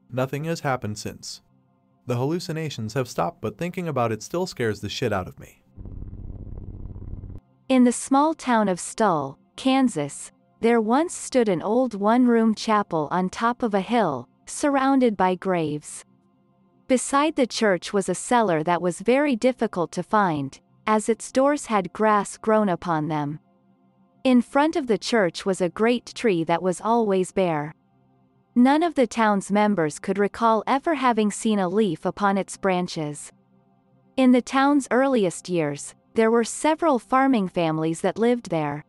Nothing has happened since. The hallucinations have stopped, but thinking about it still scares the shit out of me. In the small town of Stull, Kansas, there once stood an old one-room chapel on top of a hill, surrounded by graves. Beside the church was a cellar that was very difficult to find, as its doors had grass grown upon them. In front of the church was a great tree that was always bare. None of the town's members could recall ever having seen a leaf upon its branches. In the town's earliest years, there were several farming families that lived there.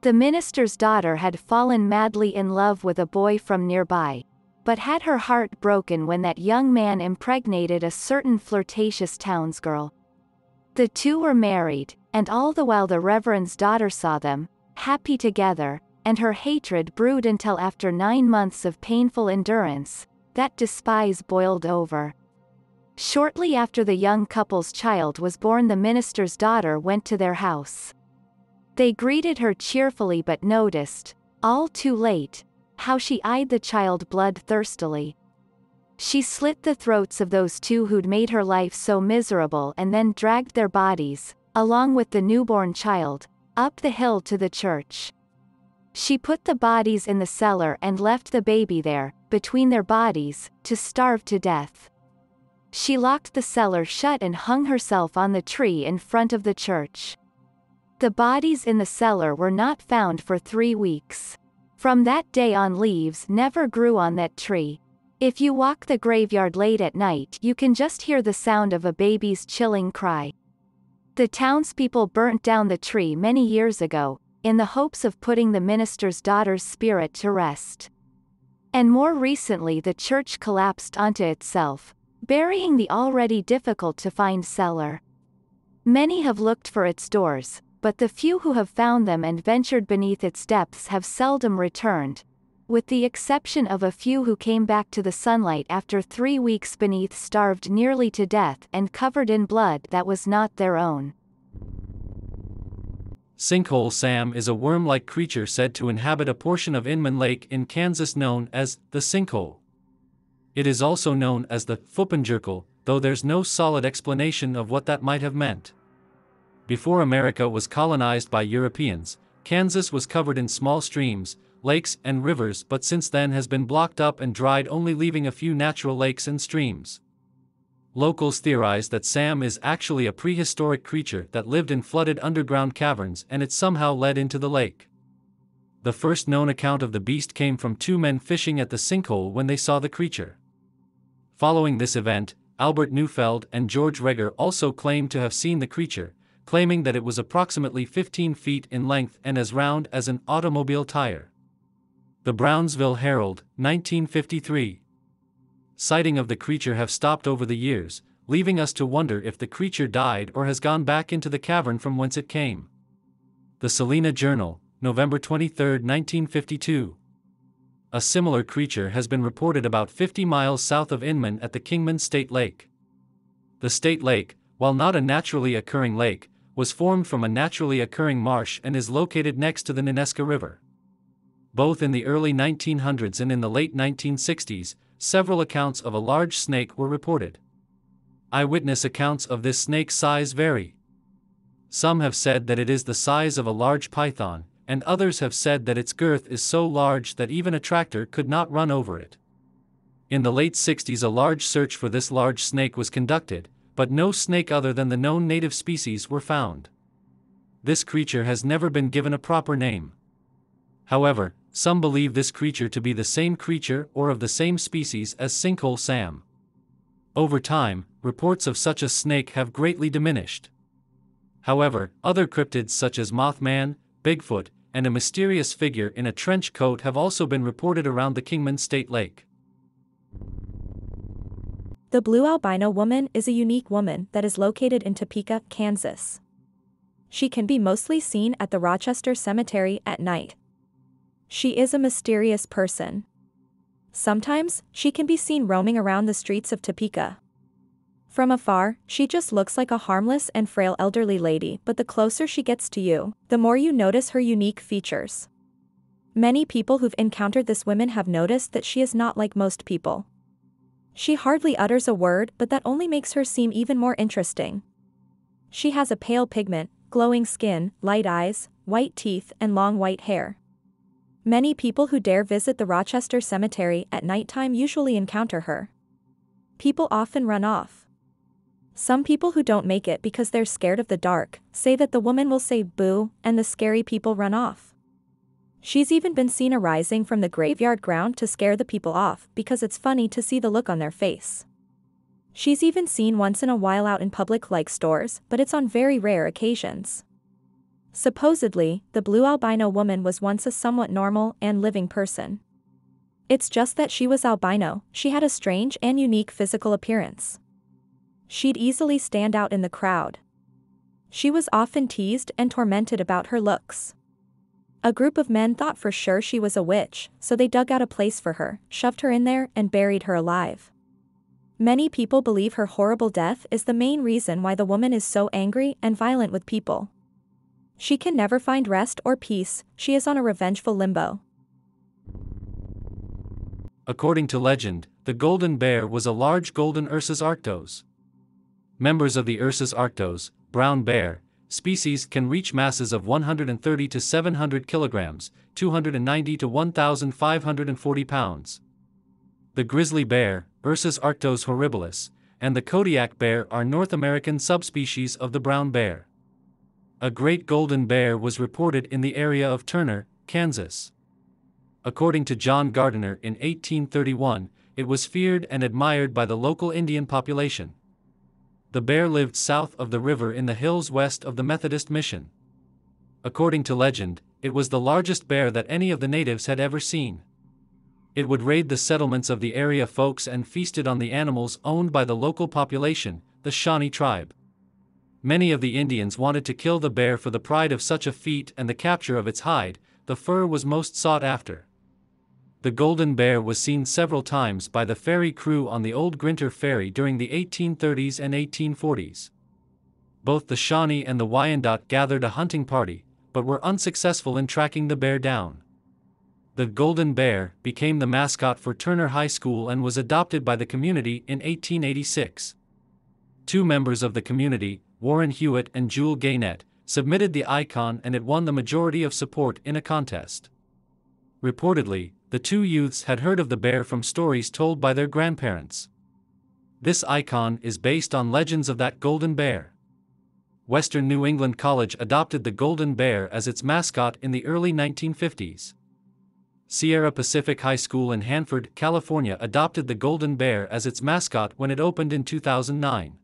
The minister's daughter had fallen madly in love with a boy from nearby, but had her heart broken when that young man impregnated a certain flirtatious townsgirl. The two were married, and all the while the reverend's daughter saw them, happy together, and her hatred brewed until after 9 months of painful endurance, that despise boiled over. Shortly after the young couple's child was born, the minister's daughter went to their house. They greeted her cheerfully but noticed, all too late, how she eyed the child bloodthirstily. She slit the throats of those two who'd made her life so miserable and then dragged their bodies, along with the newborn child, up the hill to the church. She put the bodies in the cellar and left the baby there, between their bodies, to starve to death. She locked the cellar shut and hung herself on the tree in front of the church. The bodies in the cellar were not found for 3 weeks. From that day on, leaves never grew on that tree. If you walk the graveyard late at night, you can just hear the sound of a baby's chilling cry. The townspeople burnt down the tree many years ago, in the hopes of putting the minister's daughter's spirit to rest. And more recently the church collapsed onto itself, burying the already difficult to find cellar. Many have looked for its doors, but the few who have found them and ventured beneath its depths have seldom returned, with the exception of a few who came back to the sunlight after 3 weeks beneath, starved nearly to death and covered in blood that was not their own. Sinkhole Sam is a worm-like creature said to inhabit a portion of Inman Lake in Kansas known as the Sinkhole. It is also known as the Fuppenjerkle, though there's no solid explanation of what that might have meant. Before America was colonized by Europeans, Kansas was covered in small streams, lakes and rivers, but since then has been blocked up and dried, only leaving a few natural lakes and streams. Locals theorize that Sam is actually a prehistoric creature that lived in flooded underground caverns and it somehow led into the lake. The first known account of the beast came from two men fishing at the sinkhole when they saw the creature. Following this event, Albert Neufeld and George Reger also claimed to have seen the creature, claiming that it was approximately 15 feet in length and as round as an automobile tire. The Brownsville Herald, 1953. Sighting of the creature have stopped over the years, leaving us to wonder if the creature died or has gone back into the cavern from whence it came. The Salina Journal, November 23, 1952. A similar creature has been reported about 50 miles south of Inman at the Kingman State Lake. The state lake, while not a naturally occurring lake, was formed from a naturally occurring marsh and is located next to the Nenaska River. Both in the early 1900s and in the late 1960s, several accounts of a large snake were reported. Eyewitness accounts of this snake's size vary. Some have said that it is the size of a large python, and others have said that its girth is so large that even a tractor could not run over it. In the late 60s, a large search for this large snake was conducted, but no snake other than the known native species were found. This creature has never been given a proper name. However, some believe this creature to be the same creature or of the same species as Sinkhole Sam. Over time, reports of such a snake have greatly diminished. However, other cryptids such as Mothman, Bigfoot, and a mysterious figure in a trench coat have also been reported around the Kingman State Lake. The Blue Albino Woman is a unique woman that is located in Topeka, Kansas. She can be mostly seen at the Rochester Cemetery at night. She is a mysterious person. Sometimes, she can be seen roaming around the streets of Topeka. From afar, she just looks like a harmless and frail elderly lady, but the closer she gets to you, the more you notice her unique features. Many people who've encountered this woman have noticed that she is not like most people. She hardly utters a word, but that only makes her seem even more interesting. She has a pale pigment, glowing skin, light eyes, white teeth, and long white hair. Many people who dare visit the Rochester Cemetery at nighttime usually encounter her. People often run off. Some people who don't make it because they're scared of the dark say that the woman will say boo, and the scary people run off. She's even been seen arising from the graveyard ground to scare the people off because it's funny to see the look on their face. She's even seen once in a while out in public like stores, but it's on very rare occasions. Supposedly, the Blue Albino Woman was once a somewhat normal and living person. It's just that she was albino, she had a strange and unique physical appearance. She'd easily stand out in the crowd. She was often teased and tormented about her looks. A group of men thought for sure she was a witch, so they dug out a place for her, shoved her in there, and buried her alive. Many people believe her horrible death is the main reason why the woman is so angry and violent with people. She can never find rest or peace, she is on a revengeful limbo. According to legend, the golden bear was a large golden Ursus arctos. Members of the Ursus arctos, brown bear, species can reach masses of 130 to 700 kilograms, 290 to 1,540 pounds. The grizzly bear, Ursus arctos horribilis, and the Kodiak bear are North American subspecies of the brown bear. A great golden bear was reported in the area of Turner, Kansas. According to John Gardiner in 1831, it was feared and admired by the local Indian population. The bear lived south of the river in the hills west of the Methodist Mission. According to legend, it was the largest bear that any of the natives had ever seen. It would raid the settlements of the area folks and feasted on the animals owned by the local population, the Shawnee tribe. Many of the Indians wanted to kill the bear for the pride of such a feat, and the capture of its hide, the fur, was most sought after. The golden bear was seen several times by the ferry crew on the Old Grinter Ferry during the 1830s and 1840s. Both the Shawnee and the Wyandot gathered a hunting party, but were unsuccessful in tracking the bear down. The golden bear became the mascot for Turner High School and was adopted by the community in 1886. Two members of the community, Warren Hewitt and Jewel Gaynett, submitted the icon and it won the majority of support in a contest. Reportedly, the two youths had heard of the bear from stories told by their grandparents. This icon is based on legends of that golden bear. Western New England College adopted the golden bear as its mascot in the early 1950s. Sierra Pacific High School in Hanford, California adopted the Golden Bear as its mascot when it opened in 2009.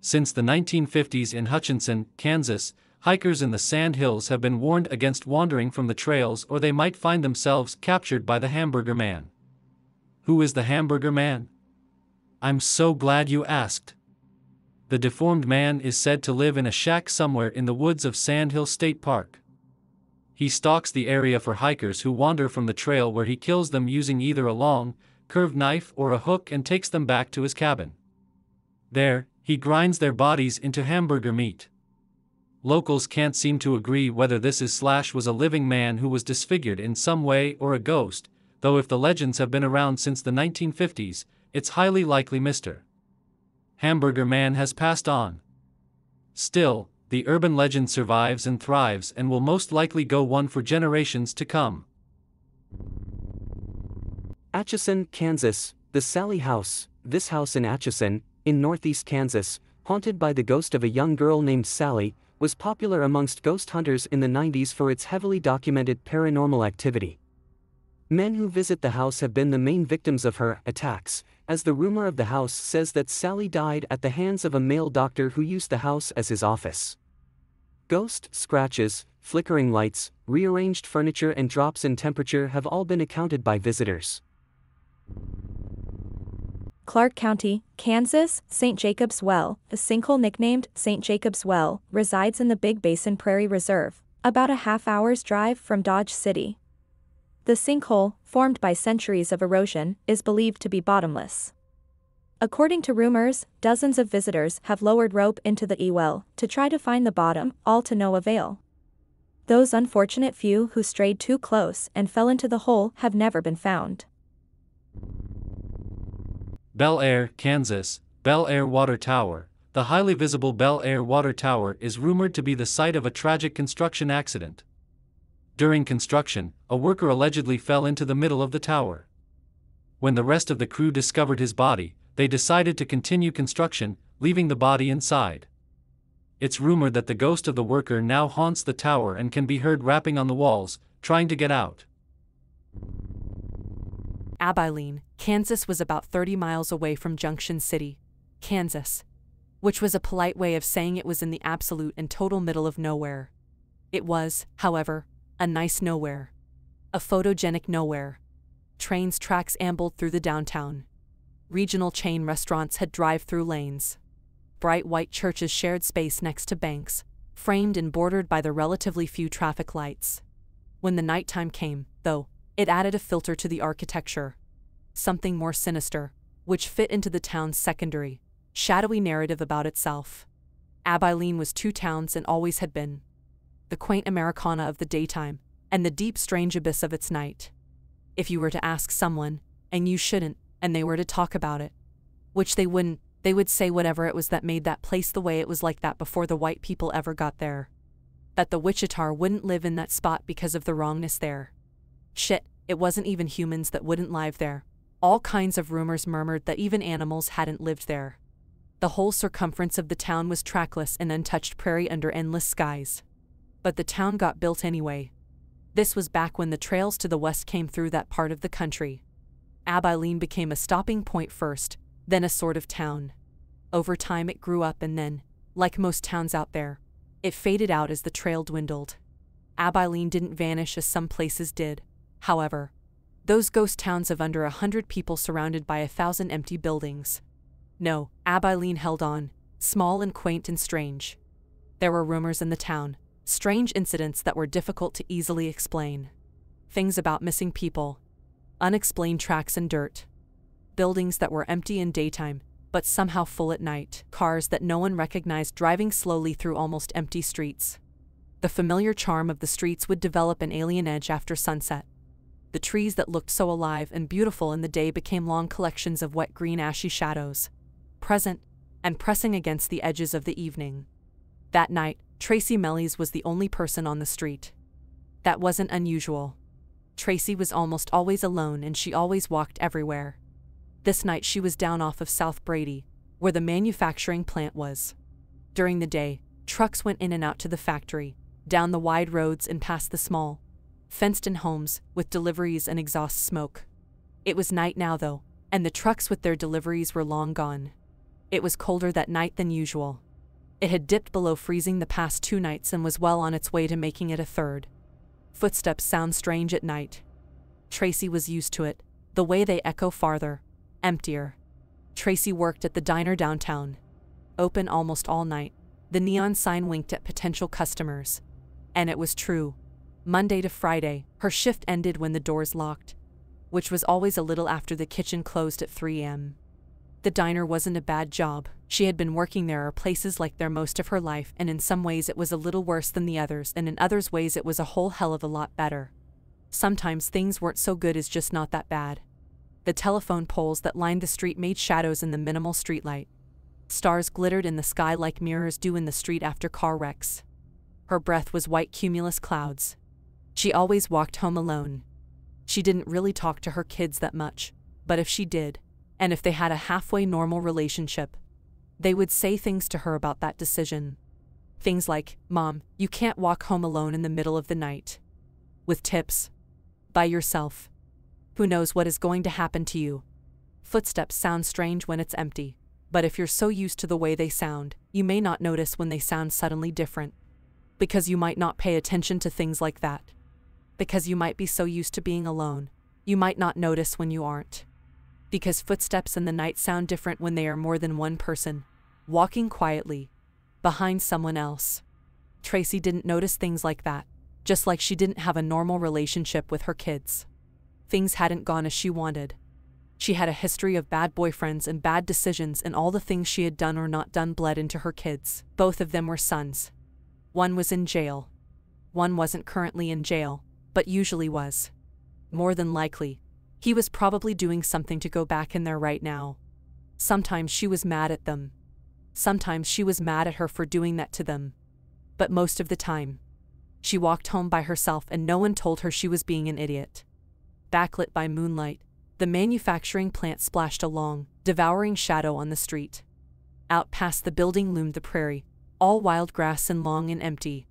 Since the 1950s in Hutchinson, Kansas, hikers in the Sand Hills have been warned against wandering from the trails or they might find themselves captured by the Hamburger Man. Who is the Hamburger Man? I'm so glad you asked. The deformed man is said to live in a shack somewhere in the woods of Sand Hill State Park. He stalks the area for hikers who wander from the trail where he kills them using either a long, curved knife or a hook and takes them back to his cabin. There, he grinds their bodies into hamburger meat. Locals can't seem to agree whether this was a living man who was disfigured in some way or a ghost, though if the legends have been around since the 1950s, it's highly likely Mr. Hamburger Man has passed on. Still, the urban legend survives and thrives and will most likely go on for generations to come. Atchison, Kansas, the Sally House. This house in Atchison, in northeast Kansas, haunted by the ghost of a young girl named Sally, was popular amongst ghost hunters in the 90s for its heavily documented paranormal activity. Men who visit the house have been the main victims of her attacks, as the rumor of the house says that Sally died at the hands of a male doctor who used the house as his office. Ghost scratches, flickering lights, rearranged furniture and drops in temperature have all been accounted by visitors. Clark County, Kansas, Saint Jacob's Well, a sinkhole nicknamed Saint Jacob's Well, resides in the Big Basin Prairie Reserve, about a half-hour's drive from Dodge City. The sinkhole, formed by centuries of erosion, is believed to be bottomless. According to rumors, dozens of visitors have lowered rope into the well to try to find the bottom, all to no avail. Those unfortunate few who strayed too close and fell into the hole have never been found. Bel Aire, Kansas, Bel Aire Water Tower. The highly visible Bel Aire Water Tower is rumored to be the site of a tragic construction accident. During construction, a worker allegedly fell into the middle of the tower. When the rest of the crew discovered his body, they decided to continue construction, leaving the body inside. It's rumored that the ghost of the worker now haunts the tower and can be heard rapping on the walls, trying to get out. Abilene, Kansas was about 30 miles away from Junction City, Kansas, which was a polite way of saying it was in the absolute and total middle of nowhere. It was, however, a nice nowhere. A photogenic nowhere. Trains' tracks ambled through the downtown. Regional chain restaurants had drive-through lanes. Bright white churches shared space next to banks, framed and bordered by the relatively few traffic lights. When the nighttime came, though, it added a filter to the architecture. Something more sinister, which fit into the town's secondary, shadowy narrative about itself. Abilene was two towns and always had been. The quaint Americana of the daytime, and the deep strange abyss of its night. If you were to ask someone, and you shouldn't, and they were to talk about it, which they wouldn't, they would say whatever it was that made that place the way it was like that before the white people ever got there. That the Wichita wouldn't live in that spot because of the wrongness there. Shit, it wasn't even humans that wouldn't live there. All kinds of rumors murmured that even animals hadn't lived there. The whole circumference of the town was trackless and untouched prairie under endless skies. But the town got built anyway. This was back when the trails to the west came through that part of the country. Abilene became a stopping point first, then a sort of town. Over time it grew up and then, like most towns out there, it faded out as the trail dwindled. Abilene didn't vanish as some places did. However, those ghost towns of under 100 people surrounded by 1,000 empty buildings. No, Abilene held on, small and quaint and strange. There were rumors in the town, strange incidents that were difficult to easily explain. Things about missing people, unexplained tracks and dirt, buildings that were empty in daytime, but somehow full at night, cars that no one recognized driving slowly through almost empty streets. The familiar charm of the streets would develop an alien edge after sunset. The trees that looked so alive and beautiful in the day became long collections of wet green ashy shadows, present and pressing against the edges of the evening. That night, Tracy Mellies was the only person on the street. That wasn't unusual. Tracy was almost always alone and she always walked everywhere. This night she was down off of South Brady, where the manufacturing plant was. During the day, trucks went in and out to the factory, down the wide roads and past the small, fenced-in homes with deliveries and exhaust smoke. It was night now, though, and the trucks with their deliveries were long gone. It was colder that night than usual. It had dipped below freezing the past two nights and was well on its way to making it a third. Footsteps sound strange at night. Tracy was used to it, the way they echo farther, emptier. Tracy worked at the diner downtown. Open almost all night, the neon sign winked at potential customers. And it was true. Monday to Friday, her shift ended when the doors locked, which was always a little after the kitchen closed at 3 a.m. The diner wasn't a bad job. She had been working there or places like there most of her life, and in some ways it was a little worse than the others, and in others ways it was a whole hell of a lot better. Sometimes things weren't so good as just not that bad. The telephone poles that lined the street made shadows in the minimal streetlight. Stars glittered in the sky like mirrors do in the street after car wrecks. Her breath was white cumulus clouds. She always walked home alone. She didn't really talk to her kids that much, but if she did, and if they had a halfway normal relationship, they would say things to her about that decision. Things like, "Mom, you can't walk home alone in the middle of the night. With tips. By yourself. Who knows what is going to happen to you." Footsteps sound strange when it's empty, but if you're so used to the way they sound, you may not notice when they sound suddenly different, because you might not pay attention to things like that. Because you might be so used to being alone, you might not notice when you aren't. Because footsteps in the night sound different when they are more than one person, walking quietly, behind someone else. Tracy didn't notice things like that, just like she didn't have a normal relationship with her kids. Things hadn't gone as she wanted. She had a history of bad boyfriends and bad decisions, and all the things she had done or not done bled into her kids. Both of them were sons. One was in jail. One wasn't currently in jail, but usually was. More than likely, he was probably doing something to go back in there right now. Sometimes she was mad at them. Sometimes she was mad at her for doing that to them. But most of the time, she walked home by herself and no one told her she was being an idiot. Backlit by moonlight, the manufacturing plant splashed a long, devouring shadow on the street. Out past the building loomed the prairie, all wild grass and long and empty.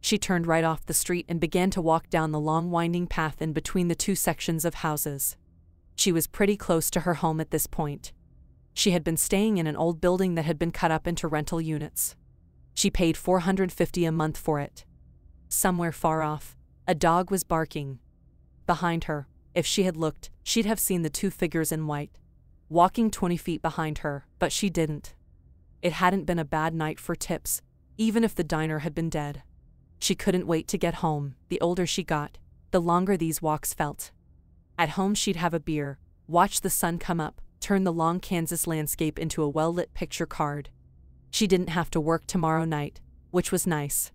She turned right off the street and began to walk down the long winding path in between the two sections of houses. She was pretty close to her home at this point. She had been staying in an old building that had been cut up into rental units. She paid $450 a month for it. Somewhere far off, a dog was barking. Behind her, if she had looked, she'd have seen the two figures in white, walking 20 feet behind her, but she didn't. It hadn't been a bad night for tips, even if the diner had been dead. She couldn't wait to get home. The older she got, the longer these walks felt. At home she'd have a beer, watch the sun come up, turn the long Kansas landscape into a well-lit picture card. She didn't have to work tomorrow night, which was nice.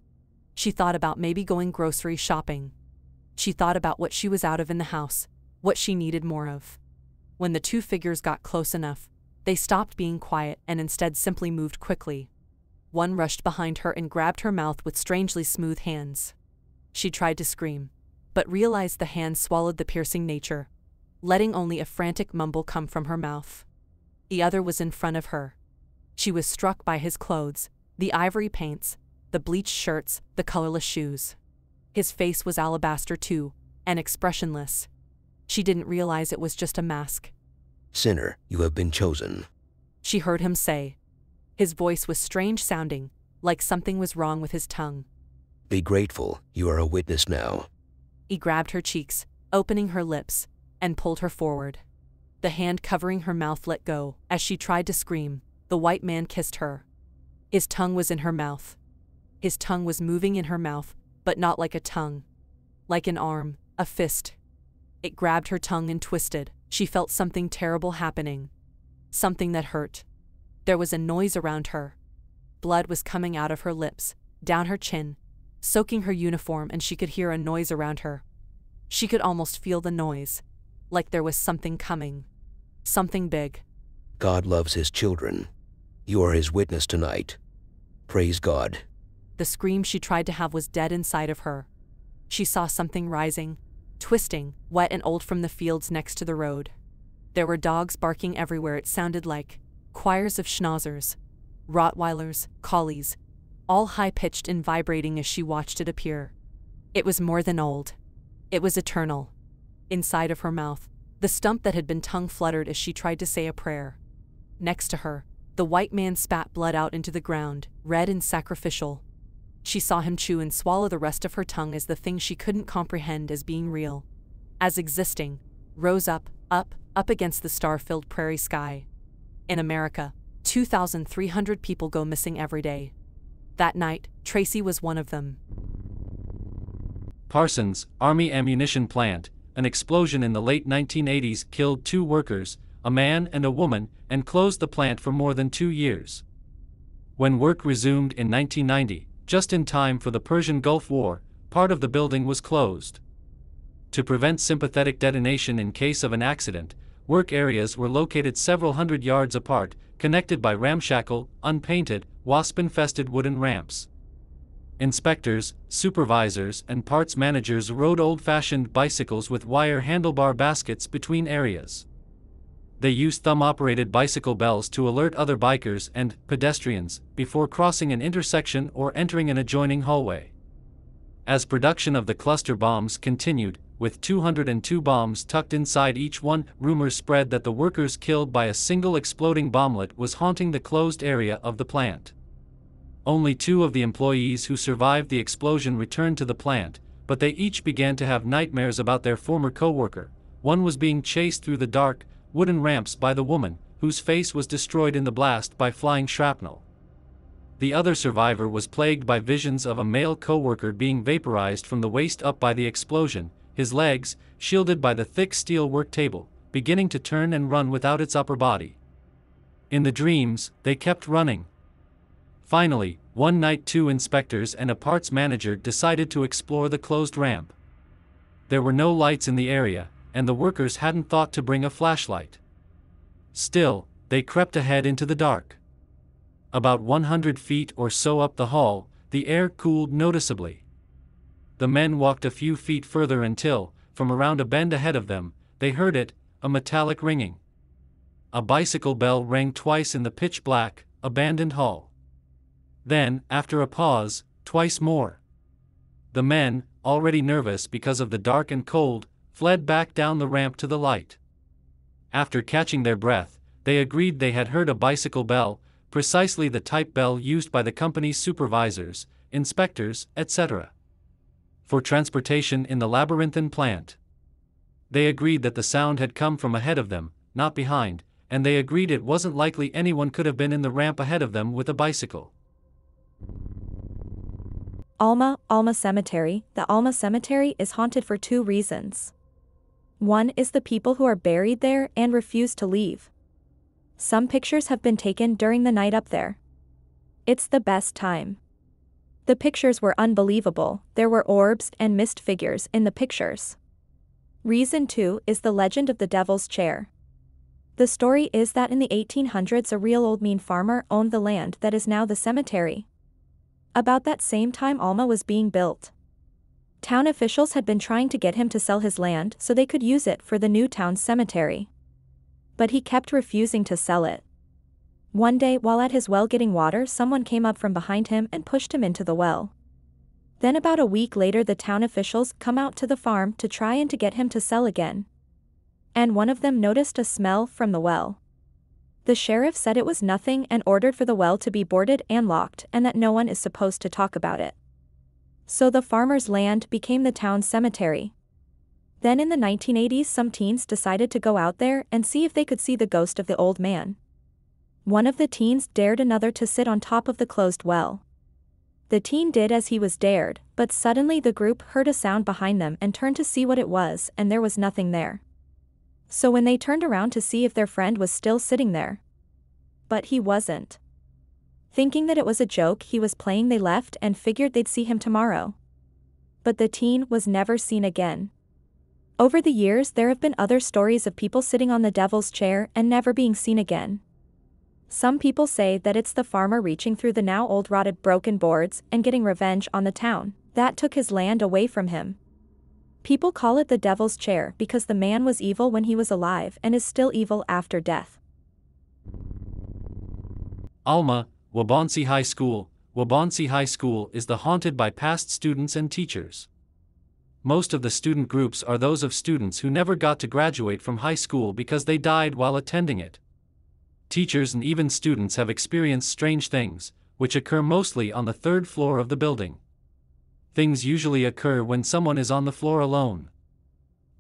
She thought about maybe going grocery shopping. She thought about what she was out of in the house, what she needed more of. When the two figures got close enough, they stopped being quiet and instead simply moved quickly. One rushed behind her and grabbed her mouth with strangely smooth hands. She tried to scream, but realized the hands swallowed the piercing nature, letting only a frantic mumble come from her mouth. The other was in front of her. She was struck by his clothes, the ivory paints, the bleached shirts, the colorless shoes. His face was alabaster too, and expressionless. She didn't realize it was just a mask. "Sinner, you have been chosen," she heard him say. His voice was strange sounding, like something was wrong with his tongue. "Be grateful, you are a witness now." He grabbed her cheeks, opening her lips, and pulled her forward. The hand covering her mouth let go. As she tried to scream, the white man kissed her. His tongue was in her mouth. His tongue was moving in her mouth, but not like a tongue. Like an arm, a fist. It grabbed her tongue and twisted. She felt something terrible happening. Something that hurt. There was a noise around her. Blood was coming out of her lips, down her chin, soaking her uniform, and she could hear a noise around her. She could almost feel the noise, like there was something coming. Something big. "God loves his children. You are his witness tonight. Praise God." The scream she tried to have was dead inside of her. She saw something rising, twisting, wet and old from the fields next to the road. There were dogs barking everywhere. It sounded like choirs of schnauzers, Rottweilers, collies, all high-pitched and vibrating as she watched it appear. It was more than old. It was eternal. Inside of her mouth, the stump that had been tongue fluttered as she tried to say a prayer. Next to her, the white man spat blood out into the ground, red and sacrificial. She saw him chew and swallow the rest of her tongue as the thing she couldn't comprehend as being real, as existing, rose up, up, up against the star-filled prairie sky. In America, 2,300 people go missing every day. That night, Tracy was one of them. Parsons, Army Ammunition Plant, an explosion in the late 1980s killed two workers, a man and a woman, and closed the plant for more than 2 years. When work resumed in 1990, just in time for the Persian Gulf War, part of the building was closed. To prevent sympathetic detonation in case of an accident, work areas were located several hundred yards apart, connected by ramshackle, unpainted, wasp-infested wooden ramps. Inspectors, supervisors, and parts managers rode old-fashioned bicycles with wire handlebar baskets between areas. They used thumb-operated bicycle bells to alert other bikers and pedestrians before crossing an intersection or entering an adjoining hallway. As production of the cluster bombs continued, with 202 bombs tucked inside each one, rumors spread that the workers killed by a single exploding bomblet was haunting the closed area of the plant. Only 2 of the employees who survived the explosion returned to the plant, but they each began to have nightmares about their former co-worker. One was being chased through the dark, wooden ramps by the woman, whose face was destroyed in the blast by flying shrapnel. The other survivor was plagued by visions of a male co-worker being vaporized from the waist up by the explosion, his legs, shielded by the thick steel work table, beginning to turn and run without its upper body. In the dreams, they kept running. Finally, one night 2 inspectors and a parts manager decided to explore the closed ramp. There were no lights in the area, and the workers hadn't thought to bring a flashlight. Still, they crept ahead into the dark. About 100 feet or so up the hall, the air cooled noticeably. The men walked a few feet further until, from around a bend ahead of them, they heard it, a metallic ringing. A bicycle bell rang twice in the pitch-black, abandoned hall. Then, after a pause, twice more. The men, already nervous because of the dark and cold, fled back down the ramp to the light. After catching their breath, they agreed they had heard a bicycle bell, precisely the type bell used by the company's supervisors, inspectors, etc., for transportation in the labyrinthine plant. They agreed that the sound had come from ahead of them, not behind, and they agreed it wasn't likely anyone could have been in the ramp ahead of them with a bicycle. Alma Cemetery. The Alma Cemetery is haunted for 2 reasons. One is the people who are buried there and refuse to leave. Some pictures have been taken during the night up there. It's the best time. The pictures were unbelievable. There were orbs and mist figures in the pictures. Reason 2 is the legend of the Devil's Chair. The story is that in the 1800s a real old mean farmer owned the land that is now the cemetery. About that same time Alma was being built. Town officials had been trying to get him to sell his land so they could use it for the new town cemetery. But he kept refusing to sell it. One day while at his well getting water, someone came up from behind him and pushed him into the well. Then about a week later the town officials come out to the farm to try and to get him to sell again. And one of them noticed a smell from the well. The sheriff said it was nothing and ordered for the well to be boarded and locked and that no one is supposed to talk about it. So the farmer's land became the town cemetery. Then in the 1980s some teens decided to go out there and see if they could see the ghost of the old man. One of the teens dared another to sit on top of the closed well. The teen did as he was dared, but suddenly the group heard a sound behind them and turned to see what it was, and there was nothing there. So when they turned around to see if their friend was still sitting there. But he wasn't. Thinking that it was a joke he was playing, they left and figured they'd see him tomorrow. But the teen was never seen again. Over the years there have been other stories of people sitting on the Devil's Chair and never being seen again. Some people say that it's the farmer reaching through the now old rotted broken boards and getting revenge on the town that took his land away from him. People call it the Devil's Chair because the man was evil when he was alive and is still evil after death. Alma, Wabaunsee High School. Wabaunsee High School is the haunted by past students and teachers. most of the student groups are those of students who never got to graduate from high school because they died while attending it. Teachers and even students have experienced strange things, which occur mostly on the third floor of the building. Things usually occur when someone is on the floor alone.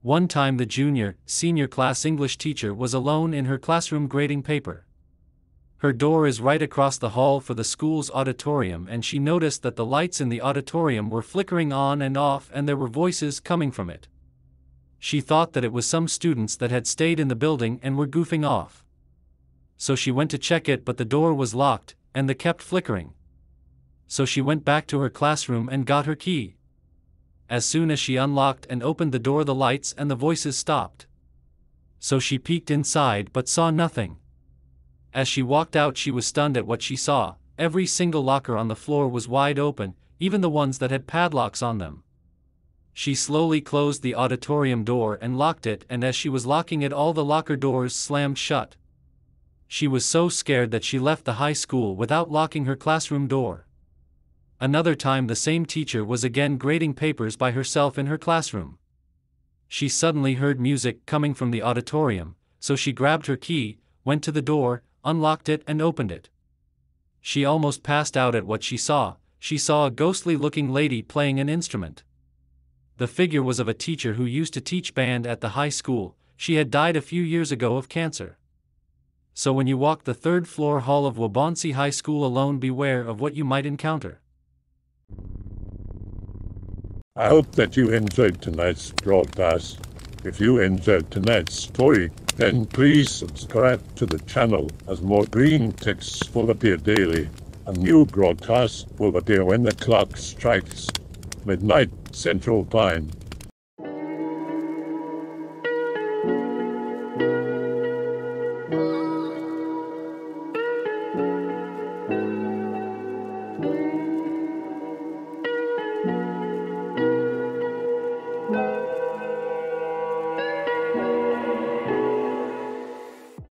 One time the junior/senior class English teacher was alone in her classroom grading paper. Her door is right across the hall for the school's auditorium, and she noticed that the lights in the auditorium were flickering on and off and there were voices coming from it. She thought that it was some students that had stayed in the building and were goofing off. So she went to check it, but the door was locked, and they kept flickering. So she went back to her classroom and got her key. As soon as she unlocked and opened the door, the lights and the voices stopped. So she peeked inside but saw nothing. As she walked out, she was stunned at what she saw. Every single locker on the floor was wide open, even the ones that had padlocks on them. She slowly closed the auditorium door and locked it, and as she was locking it, all the locker doors slammed shut. She was so scared that she left the high school without locking her classroom door. Another time the same teacher was again grading papers by herself in her classroom. She suddenly heard music coming from the auditorium, so she grabbed her key, went to the door, unlocked it and opened it. She almost passed out at what she saw. She saw a ghostly-looking lady playing an instrument. The figure was of a teacher who used to teach band at the high school. She had died a few years ago of cancer. So when you walk the third floor hall of Wabaunsee High School alone, beware of what you might encounter. I hope that you enjoyed tonight's broadcast. If you enjoyed tonight's story, then please subscribe to the channel, as more green ticks will appear daily. A new broadcast will appear when the clock strikes midnight Central Time.